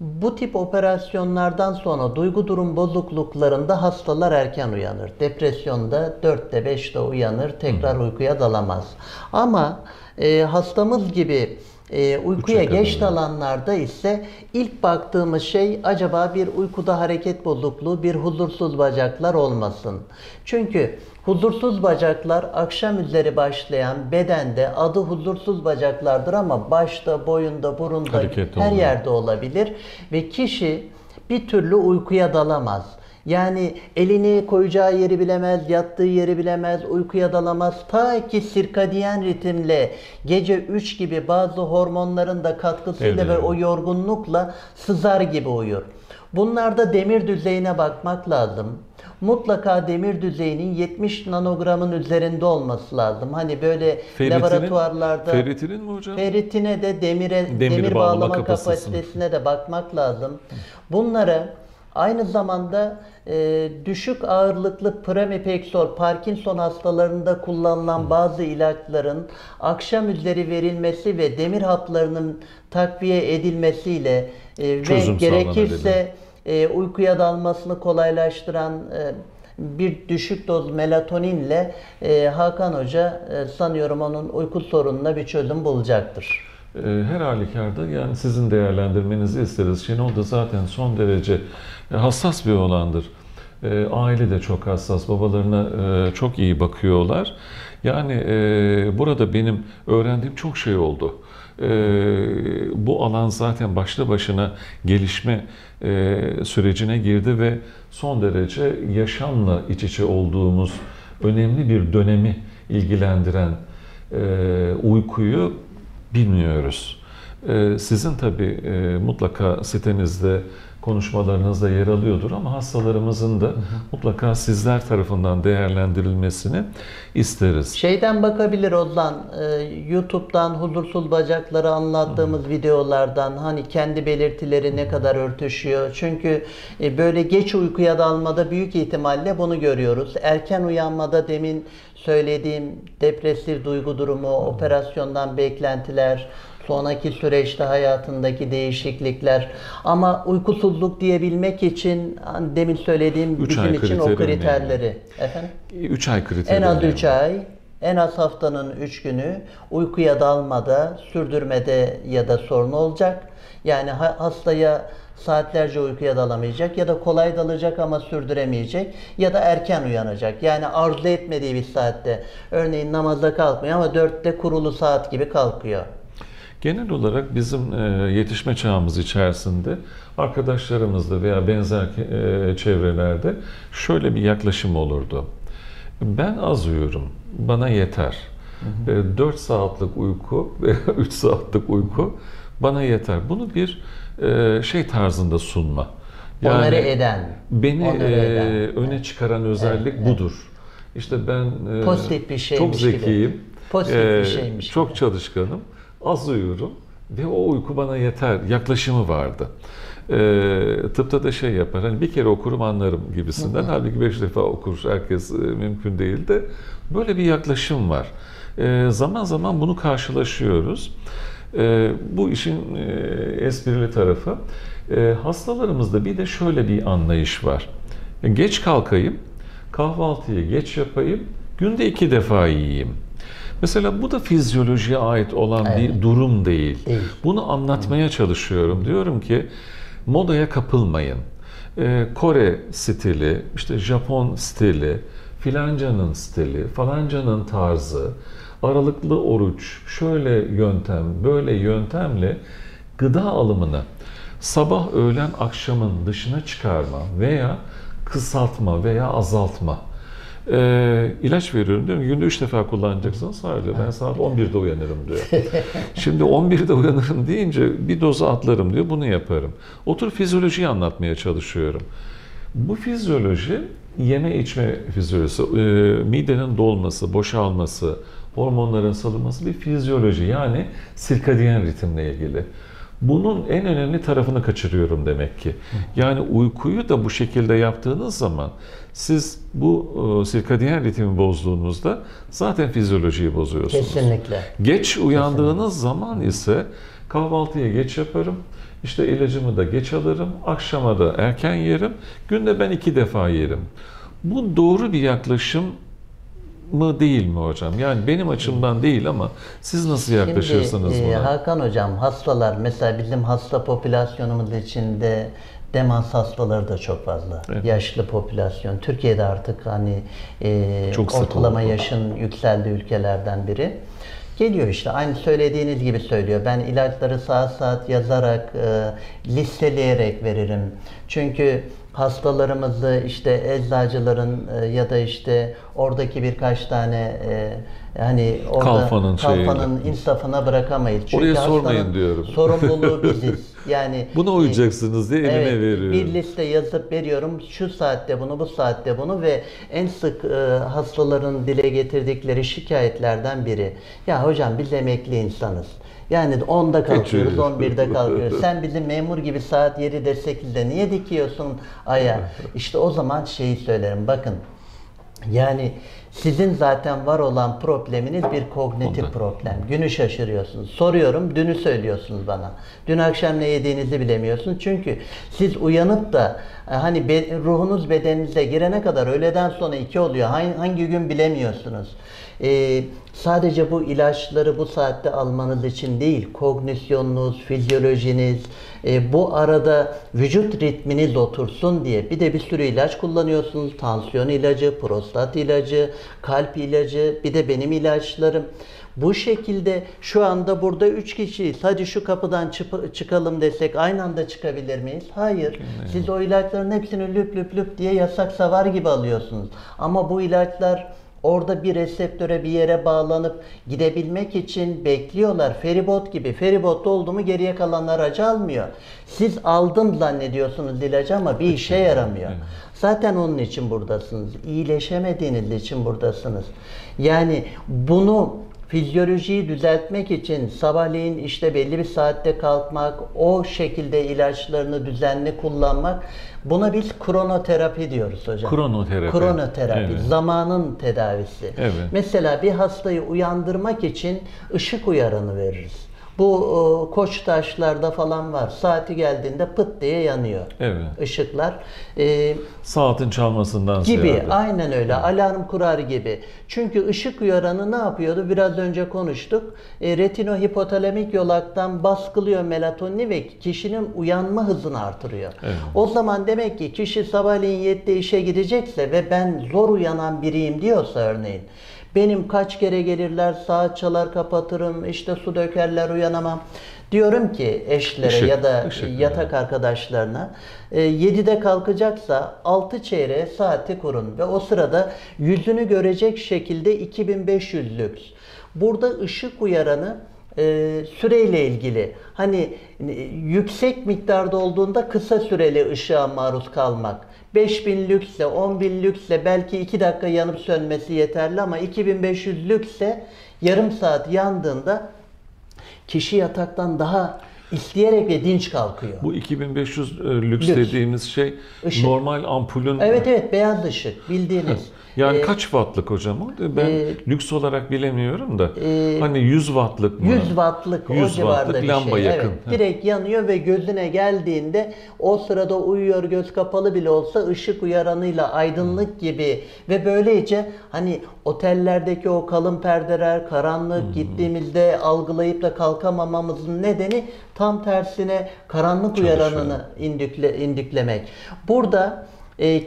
bu tip operasyonlardan sonra duygu durum bozukluklarında hastalar erken uyanır. Depresyonda 4'te 5'te uyanır, tekrar uykuya dalamaz. Ama hastamız gibi uykuya geç dalanlarda ise ilk baktığımız şey acaba bir uykuda hareket bozukluğu, bir huzursuz bacaklar olmasın. Çünkü huzursuz bacaklar akşam üzeri başlayan bedende adı huzursuz bacaklardır ama başta, boyunda, burunda her yerde olabilir ve kişi bir türlü uykuya dalamaz. Yani elini koyacağı yeri bilemez, yattığı yeri bilemez, uykuya dalamaz. Ta ki sirkadiyen ritimle gece 3 gibi bazı hormonların da katkısıyla ve o yorgunlukla sızar gibi uyur. Bunlarda demir düzeyine bakmak lazım. Mutlaka demir düzeyinin 70 nanogramın üzerinde olması lazım. Hani böyle laboratuvarlarda... Ferritinin mi hocam? Ferritine de demir bağlama kapasitesine de bakmak lazım. Bunlara aynı zamanda düşük ağırlıklı pramipexol, Parkinson hastalarında kullanılan bazı ilaçların akşam üzeri verilmesi ve demir haplarının takviye edilmesiyle ve gerekirse uykuya dalmasını kolaylaştıran bir düşük doz melatoninle Hakan Hoca sanıyorum onun uyku sorununa bir çözüm bulacaktır. Her halükarda yani sizin değerlendirmenizi isteriz. Şenol da zaten son derece hassas bir oğlandır. Aile de çok hassas, babalarına çok iyi bakıyorlar. Yani burada benim öğrendiğim çok şey oldu. Bu alan zaten başlı başına gelişme sürecine girdi ve son derece yaşamla iç içe olduğumuz önemli bir dönemi ilgilendiren uykuyu bilmiyoruz. Sizin tabii mutlaka sitenizde, konuşmalarınızda yer alıyordur ama hastalarımızın da mutlaka sizler tarafından değerlendirilmesini isteriz. Şeyden bakabilir Ozan, YouTube'dan huzursuz bacakları anlattığımız videolardan hani kendi belirtileri ne kadar örtüşüyor. Çünkü böyle geç uykuya dalmada büyük ihtimalle bunu görüyoruz. Erken uyanmada demin söylediğim depresif duygu durumu, operasyondan beklentiler, sonraki süreçte hayatındaki değişiklikler. Ama uykusuzluk diyebilmek için demin söylediğim bizim için o kriterleri. Yani. Efendim? 3 ay kriterleri. En az 3 ay, en az haftanın 3 günü uykuya dalmada, sürdürmede ya da sorun olacak. Yani hastaya saatlerce uykuya dalamayacak ya da kolay dalacak ama sürdüremeyecek ya da erken uyanacak. Yani arzu etmediği bir saatte. Örneğin namazda kalkmıyor ama 4'te kurulu saat gibi kalkıyor. Genel olarak bizim yetişme çağımız içerisinde arkadaşlarımızda veya benzer çevrelerde şöyle bir yaklaşım olurdu. Ben az uyurum, bana yeter. 4 saatlik uyku veya 3 saatlik uyku bana yeter. Bunu bir şey tarzında sunma. Yani onları eden. Beni öne çıkaran özellik budur. İşte ben pozitif bir şeymiş çok zekiyim, gibi. Pozitif bir şeymiş çok gibi. Çalışkanım. Az uyurum ve o uyku bana yeter yaklaşımı vardı. Tıpta da şey yapar, hani bir kere okurum anlarım gibisinden, halbuki 5 defa okur herkes mümkün değil de böyle bir yaklaşım var. Zaman zaman bunu karşılaşıyoruz. Bu işin esprili tarafı, hastalarımızda bir de şöyle bir anlayış var. Geç kalkayım, kahvaltıyı geç yapayım, günde 2 defa yiyeyim. Mesela bu da fizyolojiye ait olan bir durum değil. Bunu anlatmaya çalışıyorum. Diyorum ki modaya kapılmayın. Kore stili, işte Japon stili, filancanın stili, falancanın tarzı, aralıklı oruç, şöyle yöntem, böyle yöntemle gıda alımını sabah, öğlen, akşamın dışına çıkarma veya kısaltma veya azaltma. İlaç veriyorum diyorum, günde 3 defa kullanacaksınız. Hayır diyor, ben saat 11'de uyanırım diyor. Şimdi 11'de uyanırım deyince bir dozu atlarım diyor, bunu yaparım. Otur fizyolojiyi anlatmaya çalışıyorum. Bu fizyoloji yeme içme fizyolojisi, midenin dolması, boşalması, hormonların salınması bir fizyoloji. Yani sirkadiyen ritimle ilgili. Bunun en önemli tarafını kaçırıyorum demek ki. Yani uykuyu da bu şekilde yaptığınız zaman siz bu sirkadiyen ritmi bozduğunuzda zaten fizyolojiyi bozuyorsunuz. Kesinlikle. Geç uyandığınız zaman ise kahvaltıya geç yaparım, işte ilacımı da geç alırım, akşama da erken yerim, günde ben 2 defa yerim. Bu doğru bir yaklaşım mı değil mi hocam? Yani benim açımdan değil ama siz nasıl yaklaşırsınız buna? Şimdi Hakan hocam, hastalar mesela bizim hasta popülasyonumuz içinde demans hastaları da çok fazla. Evet. Yaşlı popülasyon. Türkiye'de artık hani ortalama yaşın yükseldiği ülkelerden biri. Geliyor işte aynı söylediğiniz gibi söylüyor. Ben ilaçları saat saat yazarak, listeleyerek veririm. Çünkü hastalarımızı işte eczacıların ya da işte oradaki birkaç tane hani orada kalfanın insafına bırakamayız. Çünkü oraya sormayın diyorum. Sorumluluğu biziz. Yani buna uyacaksınız diye elime veriyorum. Bir liste yazıp veriyorum. Şu saatte bunu, bu saatte bunu ve en sık hastaların dile getirdikleri şikayetlerden biri. Ya hocam biz emekli insanız. Yani 10'da kalkıyoruz, 11'de kalkıyoruz. Sen bizi memur gibi saat 7'de 8'de niye dikiyorsun aya? İşte o zaman şeyi söylerim. Bakın yani sizin zaten var olan probleminiz bir kognitif problem. Günü şaşırıyorsunuz. Soruyorum, dünü söylüyorsunuz bana. Dün akşam ne yediğinizi bilemiyorsunuz. Çünkü siz uyanıp da hani ruhunuz bedeninize girene kadar öğleden sonra 2 oluyor. Hangi gün bilemiyorsunuz. Sadece bu ilaçları bu saatte almanız için değil, kognisyonunuz, fizyolojiniz, bu arada vücut ritminiz otursun diye bir de bir sürü ilaç kullanıyorsunuz. Tansiyon ilacı, prostat ilacı, kalp ilacı, bir de benim ilaçlarım. Bu şekilde şu anda burada 3 kişiyiz. Hadi şu kapıdan çıkalım desek aynı anda çıkabilir miyiz? Hayır. Siz o ilaçların hepsini lüp lüp lüp diye yasak savar gibi alıyorsunuz. Ama bu ilaçlar orada bir reseptöre bir yere bağlanıp gidebilmek için bekliyorlar. Feribot gibi. Feribotta oldu mu geriye kalan aracı almıyor. Siz aldım zannediyorsunuz ilacı ama bir işe yaramıyor. Zaten onun için buradasınız. İyileşemediğiniz için buradasınız. Yani bunu fizyolojiyi düzeltmek için sabahleyin işte belli bir saatte kalkmak, o şekilde ilaçlarını düzenli kullanmak, buna biz kronoterapi diyoruz hocam. Kronoterapi. Kronoterapi, evet. Zamanın tedavisi. Evet. Mesela bir hastayı uyandırmak için ışık uyarını veririz. Bu Koçtaşlarda falan var. Saati geldiğinde pıt diye yanıyor ışıklar. Saatin çalmasından gibi. Ziyade. Aynen öyle. Alarm kurar gibi. Çünkü ışık uyaranı ne yapıyordu? Biraz önce konuştuk. Retinohipotalamik yolaktan baskılıyor melatonini ve kişinin uyanma hızını artırıyor. Evet. O zaman demek ki kişi sabahleyin 7'de işe gidecekse ve ben zor uyanan biriyim diyorsa örneğin, benim kaç kere gelirler, saat çalar kapatırım, işte su dökerler uyanamam. Diyorum ki eşlere ya da yatak arkadaşlarına 7'de kalkacaksa 6 çeyreğe saati kurun ve o sırada yüzünü görecek şekilde 2500 lüks. Burada ışık uyaranı süreyle ilgili, hani yüksek miktarda olduğunda kısa süreli ışığa maruz kalmak. 5000 lüksse, 10.000 lüksse belki 2 dakika yanıp sönmesi yeterli ama 2500 lüksse yarım saat yandığında kişi yataktan daha isteyerek ve dinç kalkıyor. Bu 2500 lüks dediğimiz şey ışık. Normal ampulün... Evet, beyaz ışık bildiğiniz. Yani kaç wattlık hocam? Ben lüks olarak bilemiyorum da. Hani 100 wattlık mı? 100 wattlık o civarda bir lamba şey. Yakın. Evet, direkt yanıyor ve gözüne geldiğinde o sırada uyuyor, göz kapalı bile olsa ışık uyaranıyla aydınlık gibi ve böylece hani otellerdeki o kalın perdeler, karanlık gittiğimizde algılayıp da kalkamamamızın nedeni tam tersine karanlık uyaranını indüklemek. Burada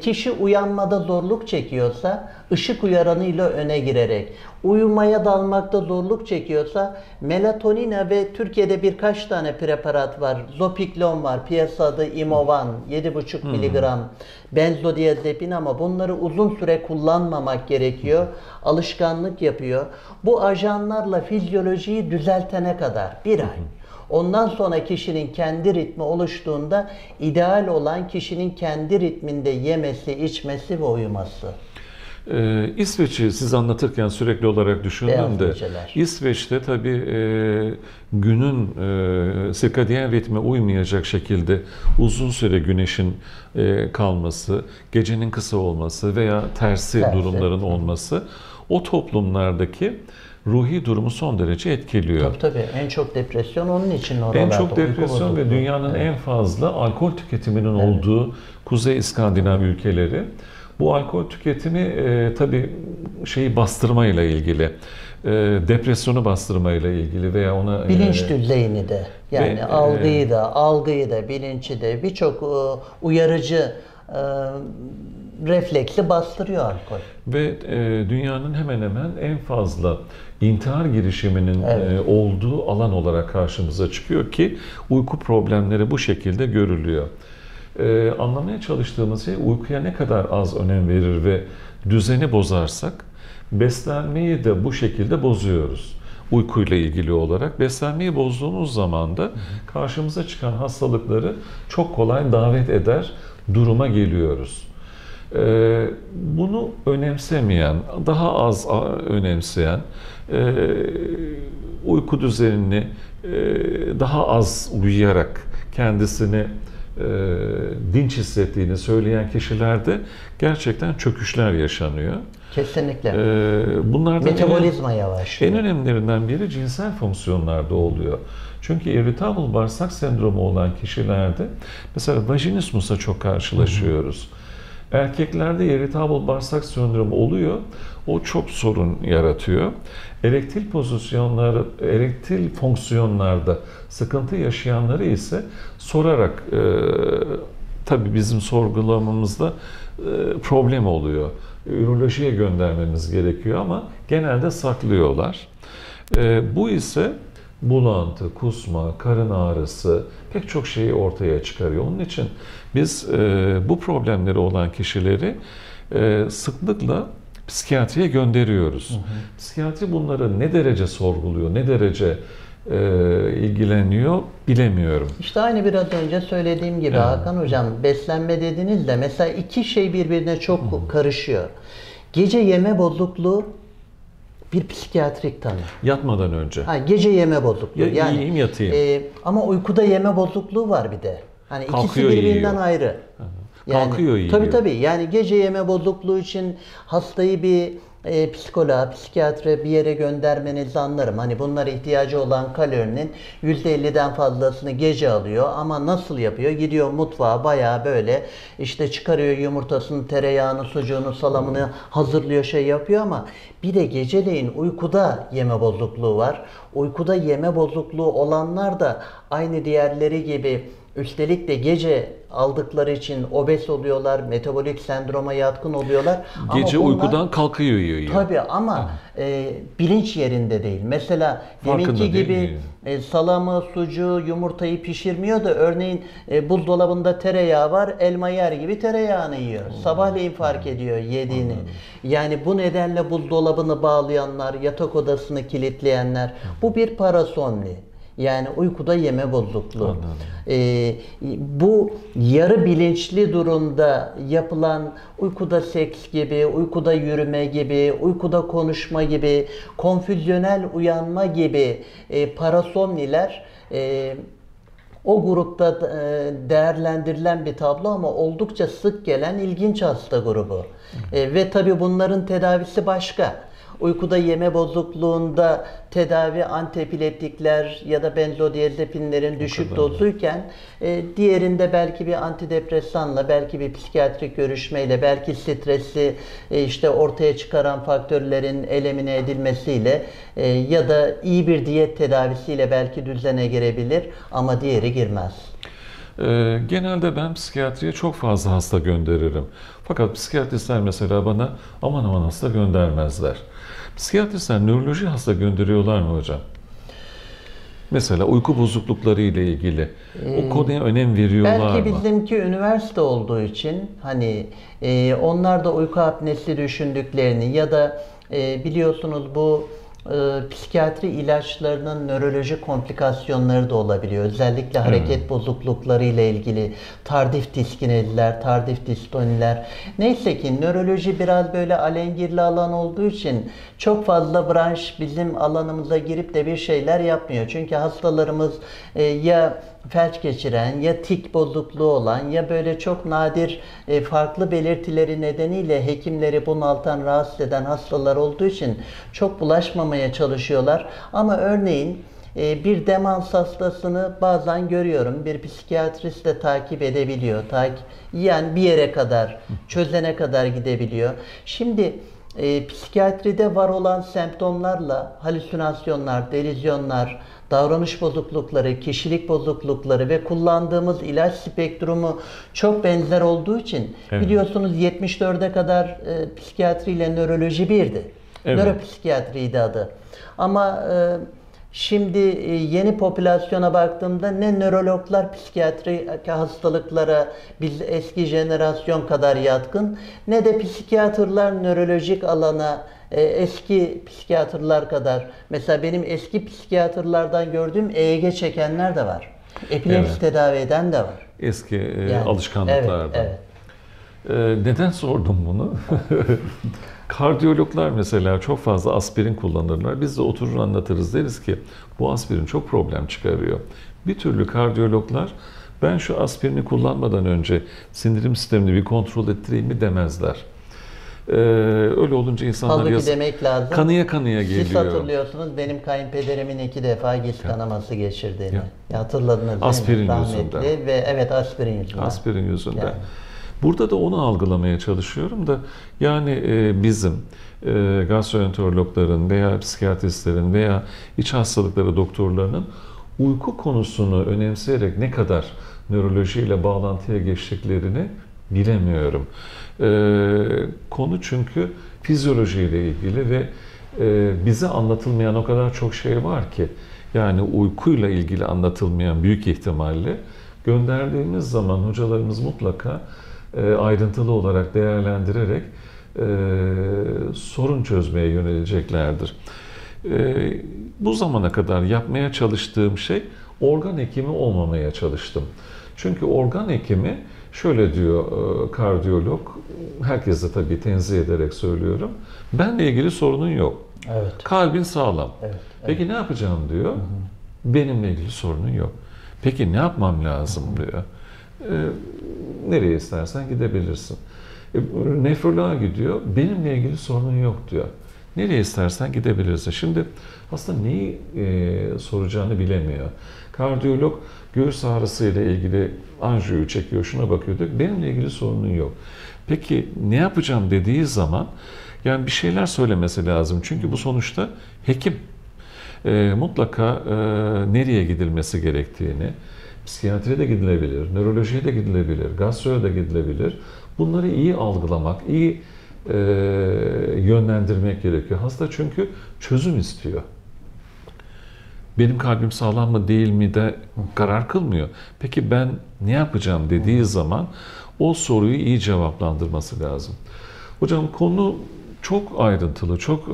kişi uyanmada zorluk çekiyorsa ışık uyaranıyla öne girerek, uyumaya dalmakta zorluk çekiyorsa melatonina ve Türkiye'de birkaç tane preparat var. Zopiklon var, piyasada Imovan 7,5 mg, benzodiazepin ama bunları uzun süre kullanmamak gerekiyor. Alışkanlık yapıyor. Bu ajanlarla fizyolojiyi düzeltene kadar bir ay. Ondan sonra kişinin kendi ritmi oluştuğunda ideal olan kişinin kendi ritminde yemesi, içmesi ve uyuması. İsveç'i siz anlatırken sürekli olarak düşündüm de, İsveç'te tabii günün sirkadiyen ritme uymayacak şekilde uzun süre güneşin kalması, gecenin kısa olması veya tersi durumların olması o toplumlardaki ruhi durumu son derece etkiliyor. Tabii. En çok depresyon onun için oralarda. En çok depresyon ve dünyanın en fazla alkol tüketiminin olduğu Kuzey İskandinav ülkeleri. Bu alkol tüketimi tabii şeyi bastırmayla ilgili, depresyonu bastırmayla ilgili veya ona... Bilinç düzeyini de, yani algıyı da, bilinci de birçok uyarıcı refleksi bastırıyor alkol. Ve dünyanın hemen hemen en fazla intihar girişiminin olduğu alan olarak karşımıza çıkıyor ki uyku problemleri bu şekilde görülüyor. anlamaya çalıştığımız şey uykuya ne kadar az önem verir ve düzeni bozarsak beslenmeyi de bu şekilde bozuyoruz. Uykuyla ilgili olarak beslenmeyi bozduğumuz zaman da karşımıza çıkan hastalıkları çok kolay davet eder duruma geliyoruz. Bunu önemsemeyen, daha az önemseyen, uyku düzenini daha az uyuyarak kendisini dinç hissettiğini söyleyen kişilerde gerçekten çöküşler yaşanıyor. Kesinlikle. Bunlardan metabolizma yavaşlıyor. En önemlilerinden biri cinsel fonksiyonlarda oluyor. Çünkü irritable bağırsak sendromu olan kişilerde mesela vajinismus'a çok karşılaşıyoruz. Hı-hı. Erkeklerde irritable bağırsak sendromu oluyor. O çok sorun yaratıyor. Erektil fonksiyonlarda sıkıntı yaşayanları ise sorarak tabii bizim sorgulamamızda problem oluyor. Ürolojiye göndermemiz gerekiyor ama genelde saklıyorlar. Bu ise bulantı, kusma, karın ağrısı pek çok şeyi ortaya çıkarıyor. Onun için biz bu problemleri olan kişileri sıklıkla psikiyatriye gönderiyoruz. Hı hı. Psikiyatri bunları ne derece sorguluyor, ne derece ilgileniyor bilemiyorum. İşte aynı biraz önce söylediğim gibi, evet. Hakan Hocam, beslenme dediniz de mesela iki şey birbirine çok karışıyor. Gece yeme bozukluğu bir psikiyatrik tanı. Yatmadan önce. Ha, gece yeme bozukluğu. Yani, yiyeyim yatayım. Ama uykuda yeme bozukluğu var bir de. Hani kalkıyor, ikisi birbirinden yiyor. Ayrı. Hı hı. Yani, kalkıyor, tabii. Yani gece yeme bozukluğu için hastayı bir psikoloğa, psikiyatre bir yere göndermenizi anlarım. Hani bunlara ihtiyacı olan kalorinin %50'den fazlasını gece alıyor ama nasıl yapıyor? Gidiyor mutfağa bayağı böyle işte çıkarıyor yumurtasını, tereyağını, sucuğunu, salamını hazırlıyor, şey yapıyor ama bir de geceleyin uykuda yeme bozukluğu var. Uykuda yeme bozukluğu olanlar da aynı diğerleri gibi üstelik de gece aldıkları için obez oluyorlar, metabolik sendroma yatkın oluyorlar. Gece ama bunlar, uykudan kalkıyor yiyor. Tabii ama bilinç yerinde değil. Mesela deminki gibi salamı, sucuğu, yumurtayı pişirmiyor da örneğin buzdolabında tereyağı var, elma yer gibi tereyağını yiyor. Sabahleyin fark ediyor yediğini. Yani bu nedenle buzdolabını bağlayanlar, yatak odasını kilitleyenler, bu bir parasomni. Yani uykuda yeme bozukluğu. Bu yarı bilinçli durumda yapılan uykuda seks gibi, uykuda yürüme gibi, uykuda konuşma gibi, konfüzyonel uyanma gibi parasomniler o grupta değerlendirilen bir tablo ama oldukça sık gelen ilginç hasta grubu. Ve tabii bunların tedavisi başka. Uykuda yeme bozukluğunda tedavi antipileptikler ya da benzodiazepinlerin düşük dozuyken diğerinde belki bir antidepresanla, belki bir psikiyatrik görüşmeyle, belki stresi işte ortaya çıkaran faktörlerin elemine edilmesiyle ya da iyi bir diyet tedavisiyle belki düzene girebilir ama diğeri girmez. Genelde ben psikiyatriye çok fazla hasta gönderirim. Fakat psikiyatristler mesela bana aman aman hasta göndermezler. Psikiyatristler nöroloji hasta gönderiyorlar mı hocam? Mesela uyku bozuklukları ile ilgili o konuya önem veriyorlar mı? Belki bizimki üniversite olduğu için hani onlar da uyku apnesi düşündüklerini ya da biliyorsunuz bu psikiyatri ilaçlarının nöroloji komplikasyonları da olabiliyor. Özellikle hareket bozuklukları ile ilgili tardif diskinediler, tardif distoniler. Neyse ki nöroloji biraz böyle alengirli alan olduğu için çok fazla branş bizim alanımıza girip de bir şeyler yapmıyor. Çünkü hastalarımız ya felç geçiren, ya tik bozukluğu olan, ya böyle çok nadir farklı belirtileri nedeniyle hekimleri bunaltan, rahatsız eden hastalar olduğu için çok bulaşmamaya çalışıyorlar. Ama örneğin bir demans hastasını bazen görüyorum. Bir psikiyatrist de takip edebiliyor. Yani bir yere kadar, çözene kadar gidebiliyor. Şimdi psikiyatride var olan semptomlarla halüsinasyonlar, delizyonlar, davranış bozuklukları, kişilik bozuklukları ve kullandığımız ilaç spektrumu çok benzer olduğu için biliyorsunuz 74'e kadar psikiyatri ile nöroloji birdi. Nöropsikiyatriydi adı. Ama Şimdi yeni popülasyona baktığımda ne nörologlar psikiyatrik hastalıklara biz eski jenerasyon kadar yatkın, ne de psikiyatrlar nörolojik alana eski psikiyatrlar kadar. Mesela benim eski psikiyatrlardan gördüğüm EEG çekenler de var. Epilepsi tedavi eden de var. Eski alışkanlıklardan. Evet. Neden sordum bunu? Kardiyologlar mesela çok fazla aspirin kullanırlar. Biz de oturur anlatırız, deriz ki bu aspirin çok problem çıkarıyor. Bir türlü kardiyologlar ben şu aspirini kullanmadan önce sindirim sistemini bir kontrol ettireyim mi demezler. Öyle olunca insanlar kanıya geliyor. Siz hatırlıyorsunuz benim kayınpederimin 2 defa gez kanaması geçirdiğini. Hatırladınız değil mi? Aspirin yüzünden. Ve evet, aspirin yüzünden. Aspirin yüzünden. Yani. Burada da onu algılamaya çalışıyorum da, yani bizim gastroenterologların veya psikiyatristlerin veya iç hastalıkları doktorlarının uyku konusunu önemseyerek ne kadar nörolojiyle bağlantıya geçtiklerini bilemiyorum. Konu çünkü fizyolojiyle ilgili ve bize anlatılmayan o kadar çok şey var ki, yani uykuyla ilgili anlatılmayan büyük ihtimalle gönderdiğimiz zaman hocalarımız mutlaka ayrıntılı olarak değerlendirerek sorun çözmeye yöneleceklerdir. Bu zamana kadar yapmaya çalıştığım şey organ hekimi olmamaya çalıştım. Çünkü organ hekimi şöyle diyor kardiyolog, herkese tabii tenzih ederek söylüyorum. Benle ilgili sorunun yok. Evet. Kalbin sağlam. Evet, evet. Peki ne yapacağım diyor. Hı hı. Benimle ilgili sorunun yok. Peki ne yapmam lazım diyor. Nereye istersen gidebilirsin. Nefroloğa gidiyor, benimle ilgili sorunun yok diyor. Nereye istersen gidebilirsin. Şimdi aslında neyi soracağını bilemiyor. Kardiyolog göğüs ağrısıyla ilgili anjiyoyu çekiyor, şuna bakıyor diyor, benimle ilgili sorunun yok. Peki ne yapacağım dediği zaman, yani bir şeyler söylemesi lazım. Çünkü bu sonuçta hekim. Mutlaka nereye gidilmesi gerektiğini, psikiyatriye de gidilebilir, nörolojiye de gidilebilir, gastroya da gidilebilir. Bunları iyi algılamak, iyi yönlendirmek gerekiyor. Hasta çünkü çözüm istiyor. Benim kalbim sağlam mı değil mi de karar kılmıyor. Peki ben ne yapacağım dediği zaman o soruyu iyi cevaplandırması lazım. Hocam konu çok ayrıntılı, çok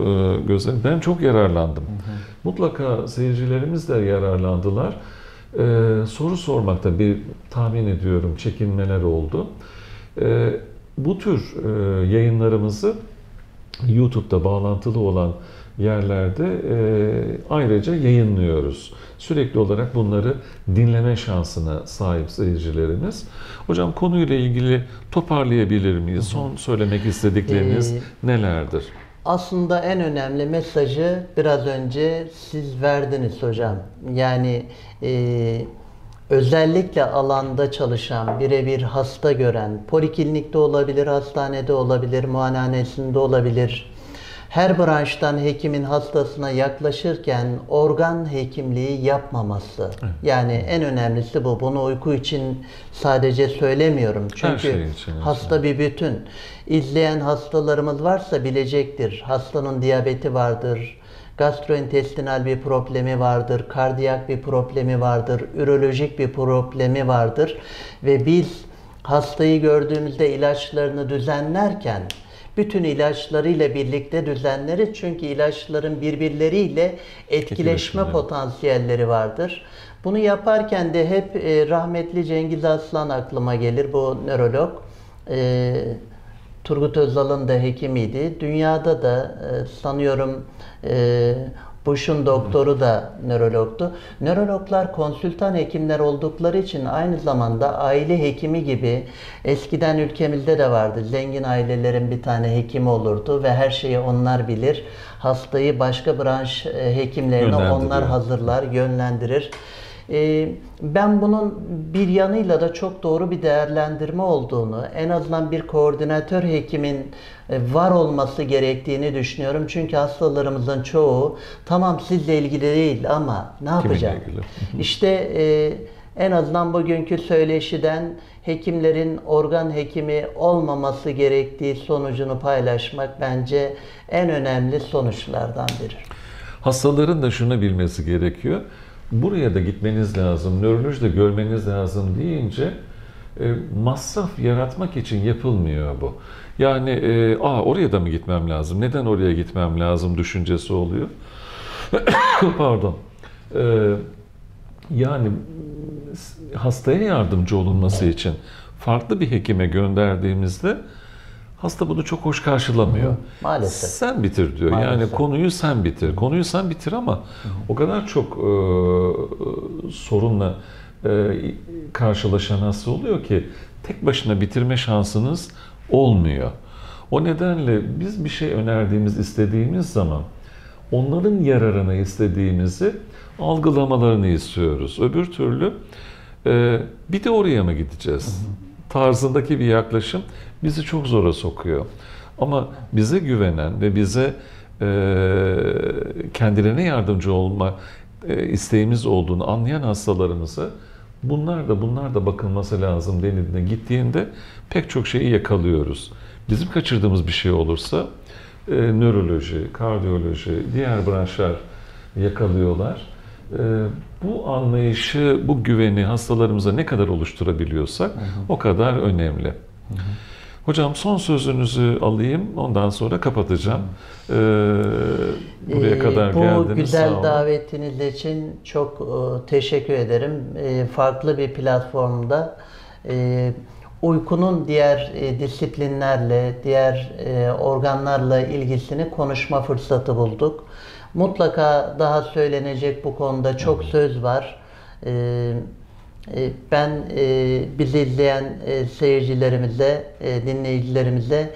güzel. Ben çok yararlandım. Hı hı. Mutlaka seyircilerimiz de yararlandılar. Soru sormakta bir tahmin ediyorum çekinmeler oldu. Bu tür yayınlarımızı YouTube'da bağlantılı olan yerlerde ayrıca yayınlıyoruz. Sürekli olarak bunları dinleme şansına sahip seyircilerimiz. Hocam konuyla ilgili toparlayabilir miyiz? Son söylemek istedikleriniz nelerdir? Aslında en önemli mesajı biraz önce siz verdiniz hocam. Yani özellikle alanda çalışan, birebir hasta gören, poliklinikte olabilir, hastanede olabilir, muayenehanesinde olabilir. Her branştan hekimin hastasına yaklaşırken organ hekimliği yapmaması. Evet. Yani en önemlisi bu. Bunu uyku için sadece söylemiyorum. Çünkü her şey için, hasta bir bütün. İzleyen hastalarımız varsa bilecektir. Hastanın diyabeti vardır, gastrointestinal bir problemi vardır, kardiyak bir problemi vardır, ürolojik bir problemi vardır. Ve biz hastayı gördüğümüzde ilaçlarını düzenlerken, bütün ilaçlarıyla birlikte düzenleriz. Çünkü ilaçların birbirleriyle etkileşme potansiyelleri vardır. Bunu yaparken de hep rahmetli Cengiz Aslan aklıma gelir. Bu nörolog. Turgut Özal'ın da hekimiydi. Dünyada da sanıyorum Bush'un doktoru da nörologtu. Nörologlar konsültan hekimler oldukları için aynı zamanda aile hekimi gibi, eskiden ülkemizde de vardı. Zengin ailelerin bir tane hekimi olurdu ve her şeyi onlar bilir. Hastayı başka branş hekimlerine onlar hazırlar, yönlendirir. Ben bunun bir yanıyla da çok doğru bir değerlendirme olduğunu, en azından bir koordinatör hekimin var olması gerektiğini düşünüyorum. Çünkü hastalarımızın çoğu tamam sizle ilgili değil ama ne yapacağım? İşte en azından bugünkü söyleşiden hekimlerin organ hekimi olmaması gerektiği sonucunu paylaşmak bence en önemli sonuçlardan biri. Hastaların da şunu bilmesi gerekiyor. Buraya da gitmeniz lazım, nöroloji de görmeniz lazım deyince masraf yaratmak için yapılmıyor bu. Yani oraya da mı gitmem lazım, neden oraya gitmem lazım düşüncesi oluyor. Pardon. Yani hastaya yardımcı olunması için farklı bir hekime gönderdiğimizde hasta bunu çok hoş karşılamıyor. Hı, maalesef. Sen bitir diyor. Maalesef. Yani konuyu sen bitir. Konuyu sen bitir ama o kadar çok sorunla karşılaşan hasta oluyor ki tek başına bitirme şansınız olmuyor. O nedenle biz bir şey önerdiğimiz, istediğimiz zaman onların yararına istediğimizi algılamalarını istiyoruz. Öbür türlü bir de oraya mı gideceğiz tarzındaki bir yaklaşım bizi çok zora sokuyor. Ama bize güvenen ve bize kendilerine yardımcı olma isteğimiz olduğunu anlayan hastalarımıza bunlar da bakılması lazım denildiğinde gittiğinde pek çok şeyi yakalıyoruz. Bizim kaçırdığımız bir şey olursa nöroloji, kardiyoloji, diğer branşlar yakalıyorlar. Bu anlayışı, bu güveni hastalarımıza ne kadar oluşturabiliyorsak o kadar önemli. Hocam son sözünüzü alayım, ondan sonra kapatacağım. Buraya kadar geldiniz. Bu güzel davetiniz için çok teşekkür ederim. Farklı bir platformda uykunun diğer disiplinlerle, diğer organlarla ilgisini konuşma fırsatı bulduk. Mutlaka daha söylenecek bu konuda çok söz var. Ben bizi izleyen seyircilerimize, dinleyicilerimize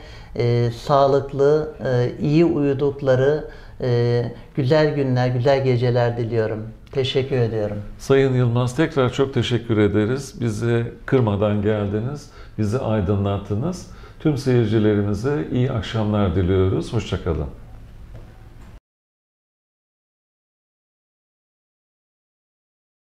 sağlıklı, iyi uyudukları güzel günler, güzel geceler diliyorum. Teşekkür ediyorum. Sayın Yılmaz, tekrar çok teşekkür ederiz. Bizi kırmadan geldiniz, bizi aydınlattınız. Tüm seyircilerimize iyi akşamlar diliyoruz. Hoşça kalın.